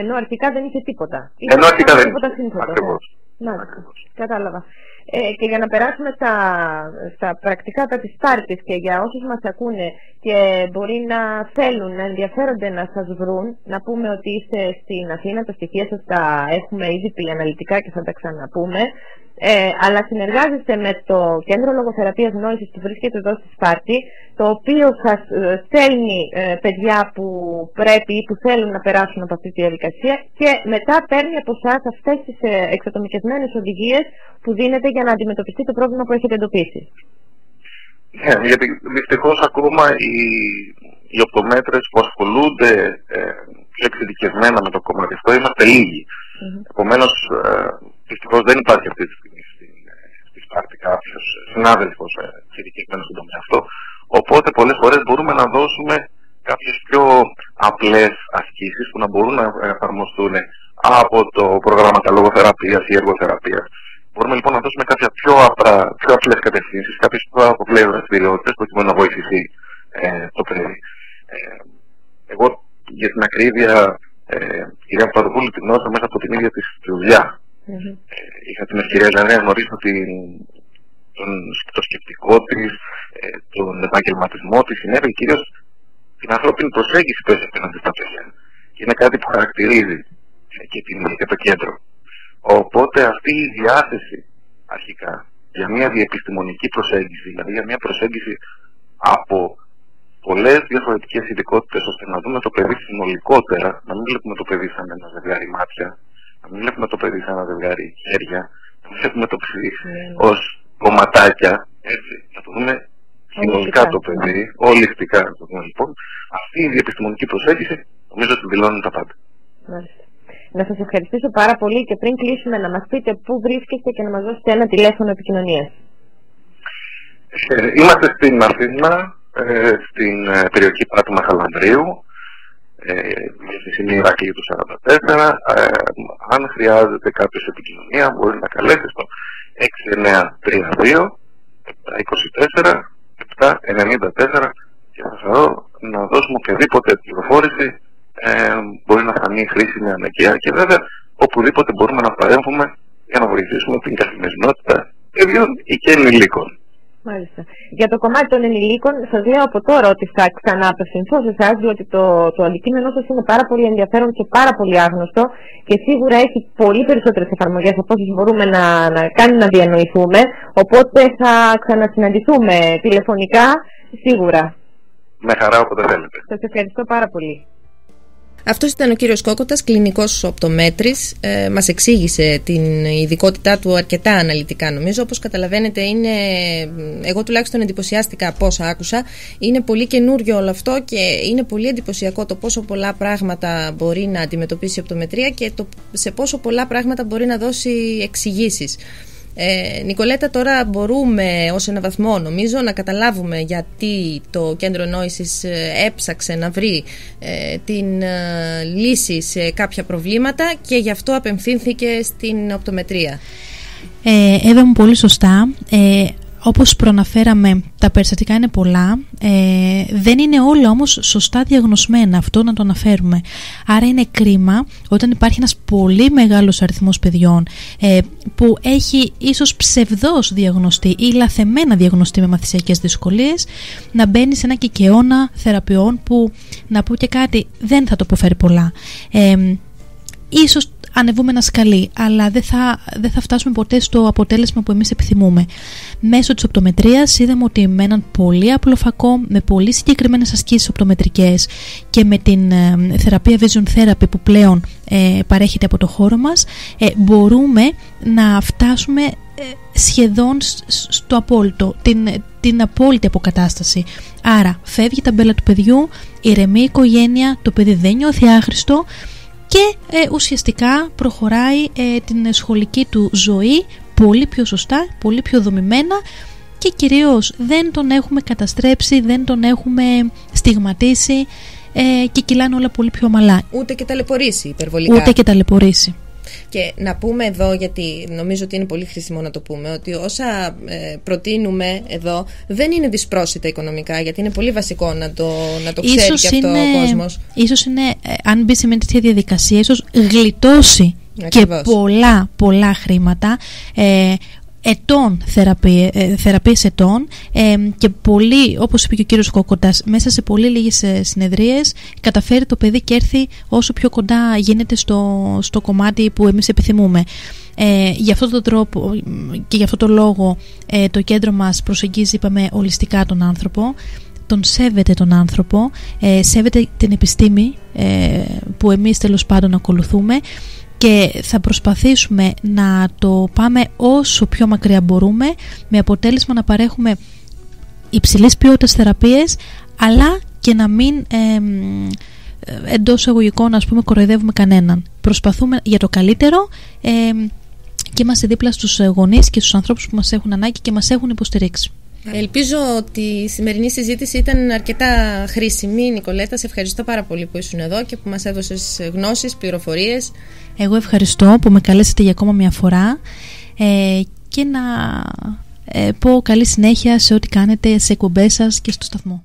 Ενώ αρχικά δεν είχε τίποτα. Είχε Ενώ αρχικά δεν είχε τίποτα. Ακριβώς. Μάλιστα, κατάλαβα. Ε, και για να περάσουμε στα, στα πρακτικά τα της Σπάρτης και για όσους μας ακούνε και μπορεί να θέλουν, να ενδιαφέρονται να σας βρουν, να πούμε ότι είστε στην Αθήνα, τα στοιχεία σας τα έχουμε ήδη πει αναλυτικά και θα τα ξαναπούμε, ε, αλλά συνεργάζεστε με το Κέντρο Λογοθεραπείας Νόησης που βρίσκεται εδώ στη Σπάρτη, το οποίο σας στέλνει ε, παιδιά που πρέπει ή που θέλουν να περάσουν από αυτή τη διαδικασία και μετά παίρνει από εσάς αυτές τις εξατομικευμένες οδηγίες που δίνετε για να αντιμετωπιστεί το πρόβλημα που έχετε εντοπίσει. Ναι, γιατί δυστυχώς ακόμα οι, οι οπτομέτρες που ασχολούνται ε, πιο εξειδικευμένα με το κομμάτι αυτό είμαστε λίγοι. Mm-hmm. Επομένως, ε, δυστυχώς δεν υπάρχει αυτή τη στιγμή στη Σπάρτη κάποιος συνάδελφος ε, εξειδικευμένος στον τομέα αυτό. Οπότε πολλές φορές μπορούμε να δώσουμε κάποιες πιο απλές ασκήσεις που να μπορούν να εφαρμοστούν από το προγράμματα λογοθεραπείας ή εργοθεραπείας. Μπορούμε λοιπόν να δώσουμε κάποια πιο, απρα, πιο απλές κατευθύνσεις, κάποιες πιο απλές δραστηριότητες, προκειμένου να βοηθηθεί ε, το παιδί. Ε, εγώ για την ακρίβεια, ε, κυρία Παπαδοπούλου, την γνώρισα μέσα από την ίδια τη δουλειά. Mm-hmm. ε, είχα την ευκαιρία να γνωρίσω την, τον, το σκεπτικό της, ε, τον επαγγελματισμό της, συνέβη κυρίως την ανθρώπινη προσέγγιση που έχει απέναντι στα παιδιά. Και είναι κάτι που χαρακτηρίζει ε, και, την, και το κέντρο. Οπότε αυτή η διάθεση αρχικά για μια διεπιστημονική προσέγγιση, δηλαδή για μια προσέγγιση από πολλές διαφορετικές ειδικότητες, ώστε να δούμε το παιδί συνολικότερα, να μην βλέπουμε το παιδί σαν ένα ζευγάρι μάτια, να μην βλέπουμε το παιδί σαν ένα ζευγάρι χέρια, να μην βλέπουμε το παιδί mm. ως κομματάκια, έτσι, να το δούμε συνολικά το παιδί, ολιστικά. Λοιπόν, αυτή η διεπιστημονική προσέγγιση νομίζω ότι δηλώνει τα πάντα. Mm. Να σας ευχαριστήσω πάρα πολύ και πριν κλείσουμε να μας πείτε πού βρίσκεστε και να μας δώσετε ένα τηλέφωνο επικοινωνίας. Ε, είμαστε στην Αθήνα, ε, στην ε, περιοχή Πάτου Μαχαλανδρίου, διεύθυνση Ηρακλείου του σαράντα τέσσερα. Ε, αν χρειάζεται κάποιος επικοινωνία μπορεί να καλέσει στο έξι εννιά τρία δύο επτά δύο τέσσερα επτά εννιά τέσσερα και θα χαρώ να δώσουμε οποιαδήποτε πληροφόρηση Ε, μπορεί να φανεί χρήσιμη αναγκαία και βέβαια οπουδήποτε μπορούμε να παρέμβουμε για να βοηθήσουμε την καθημερινότητα παιδιών ή και ενηλίκων. Μάλιστα. Για το κομμάτι των ενηλίκων, σας λέω από τώρα ότι θα ξανά απευθυνθώ σε εσάς, διότι το, το αντικείμενό σας είναι πάρα πολύ ενδιαφέρον και πάρα πολύ άγνωστο και σίγουρα έχει πολύ περισσότερες εφαρμογές από όσες μπορούμε να, να κάνει να διανοηθούμε. Οπότε θα ξανασυναντηθούμε τηλεφωνικά σίγουρα. Με χαρά όποτε θέλετε. Σας ευχαριστώ πάρα πολύ. Αυτός ήταν ο κύριος Κόκοτας, κλινικός οπτομέτρης. Ε, μας εξήγησε την ειδικότητά του αρκετά αναλυτικά, νομίζω. Όπως καταλαβαίνετε, είναι, εγώ τουλάχιστον εντυπωσιάστηκα από όσα άκουσα. Είναι πολύ καινούριο όλο αυτό και είναι πολύ εντυπωσιακό το πόσο πολλά πράγματα μπορεί να αντιμετωπίσει η οπτομετρία και το, σε πόσο πολλά πράγματα μπορεί να δώσει εξηγήσεις. Ε, Νικολέτα, τώρα μπορούμε ως ένα βαθμό νομίζω να καταλάβουμε γιατί το Κέντρο Νόησης έψαξε να βρει ε, την ε, λύση σε κάποια προβλήματα και γι' αυτό απευθύνθηκε στην οπτομετρία. Ε, Έδωμ πολύ σωστά. Ε, όπως προναφέραμε, τα περιστατικά είναι πολλά. Ε, δεν είναι όλα όμως σωστά διαγνωσμένα, αυτό να το αναφέρουμε. Άρα είναι κρίμα όταν υπάρχει ένας πολύ μεγάλος αριθμός παιδιών ε, που έχει ίσως ψευδώς διαγνωστεί ή λαθεμένα διαγνωστεί με μαθησιακές δυσκολίες, να μπαίνει σε ένα κικαιώνα θεραπείων που, να πω και κάτι, δεν θα το αποφέρει πολλά. Ε, ίσως ανεβούμε ένα σκαλί, αλλά δεν θα, δεν θα φτάσουμε ποτέ στο αποτέλεσμα που εμείς επιθυμούμε. Μέσω της οπτομετρίας είδαμε ότι με έναν πολύ απλό φακό, με πολύ συγκεκριμένες ασκήσεις οπτομετρικές και με την ε, θεραπεία Vision Therapy που πλέον ε, παρέχεται από το χώρο μας, ε, μπορούμε να φτάσουμε ε, σχεδόν στο απόλυτο, την, την απόλυτη αποκατάσταση. Άρα φεύγει η ταμπέλα του παιδιού, ηρεμεί η οικογένεια, το παιδί δεν νιώθει άχρηστο και ε, ουσιαστικά προχωράει ε, την σχολική του ζωή πολύ πιο σωστά, πολύ πιο δομημένα και κυρίως δεν τον έχουμε καταστρέψει, δεν τον έχουμε στιγματίσει ε, και κυλάνε όλα πολύ πιο ομαλά. Ούτε και ταλαιπωρήσει υπερβολικά. Ούτε και ταλαιπωρήσει. Και να πούμε εδώ, γιατί νομίζω ότι είναι πολύ χρήσιμο να το πούμε, ότι όσα ε, προτείνουμε εδώ δεν είναι δυσπρόσιτα οικονομικά, γιατί είναι πολύ βασικό να το, να το ξέρει ίσως και αυτό είναι, ο κόσμος. Ίσως είναι, ε, αν μπει σε μια τέτοια διαδικασία, ίσως γλιτώσει Ακριβώς. Και πολλά πολλά χρήματα, ε, ετών θεραπείες, θεραπείες ετών, ε, και πολύ, όπως είπε και ο κύριος Κόκοτας, μέσα σε πολύ λίγες συνεδρίες καταφέρει το παιδί και έρθει όσο πιο κοντά γίνεται στο, στο κομμάτι που εμείς επιθυμούμε. Ε, γι' αυτόν τον τρόπο και γι' αυτόν τον λόγο ε, το κέντρο μας προσεγγίζει, είπαμε, ολιστικά τον άνθρωπο, τον σέβεται τον άνθρωπο, ε, σέβεται την επιστήμη ε, που εμείς τέλος πάντων ακολουθούμε, και θα προσπαθήσουμε να το πάμε όσο πιο μακριά μπορούμε, με αποτέλεσμα να παρέχουμε υψηλής ποιότητας θεραπείες, αλλά και να μην ε, εντός εισαγωγικών, ας πούμε, κοροϊδεύουμε κανέναν. Προσπαθούμε για το καλύτερο, ε, και είμαστε δίπλα στους γονείς και στους ανθρώπους που μας έχουν ανάγκη και μας έχουν υποστηρίξει. Ελπίζω ότι η σημερινή συζήτηση ήταν αρκετά χρήσιμη, Νικολέτα. Σε ευχαριστώ πάρα πολύ που ήσουν εδώ και που μας έδωσες γνώσεις, πληροφορίες. Εγώ ευχαριστώ που με καλέσατε για ακόμα μια φορά, ε, και να ε, πω καλή συνέχεια σε ό,τι κάνετε, σε εκπομπές σας και στο σταθμό.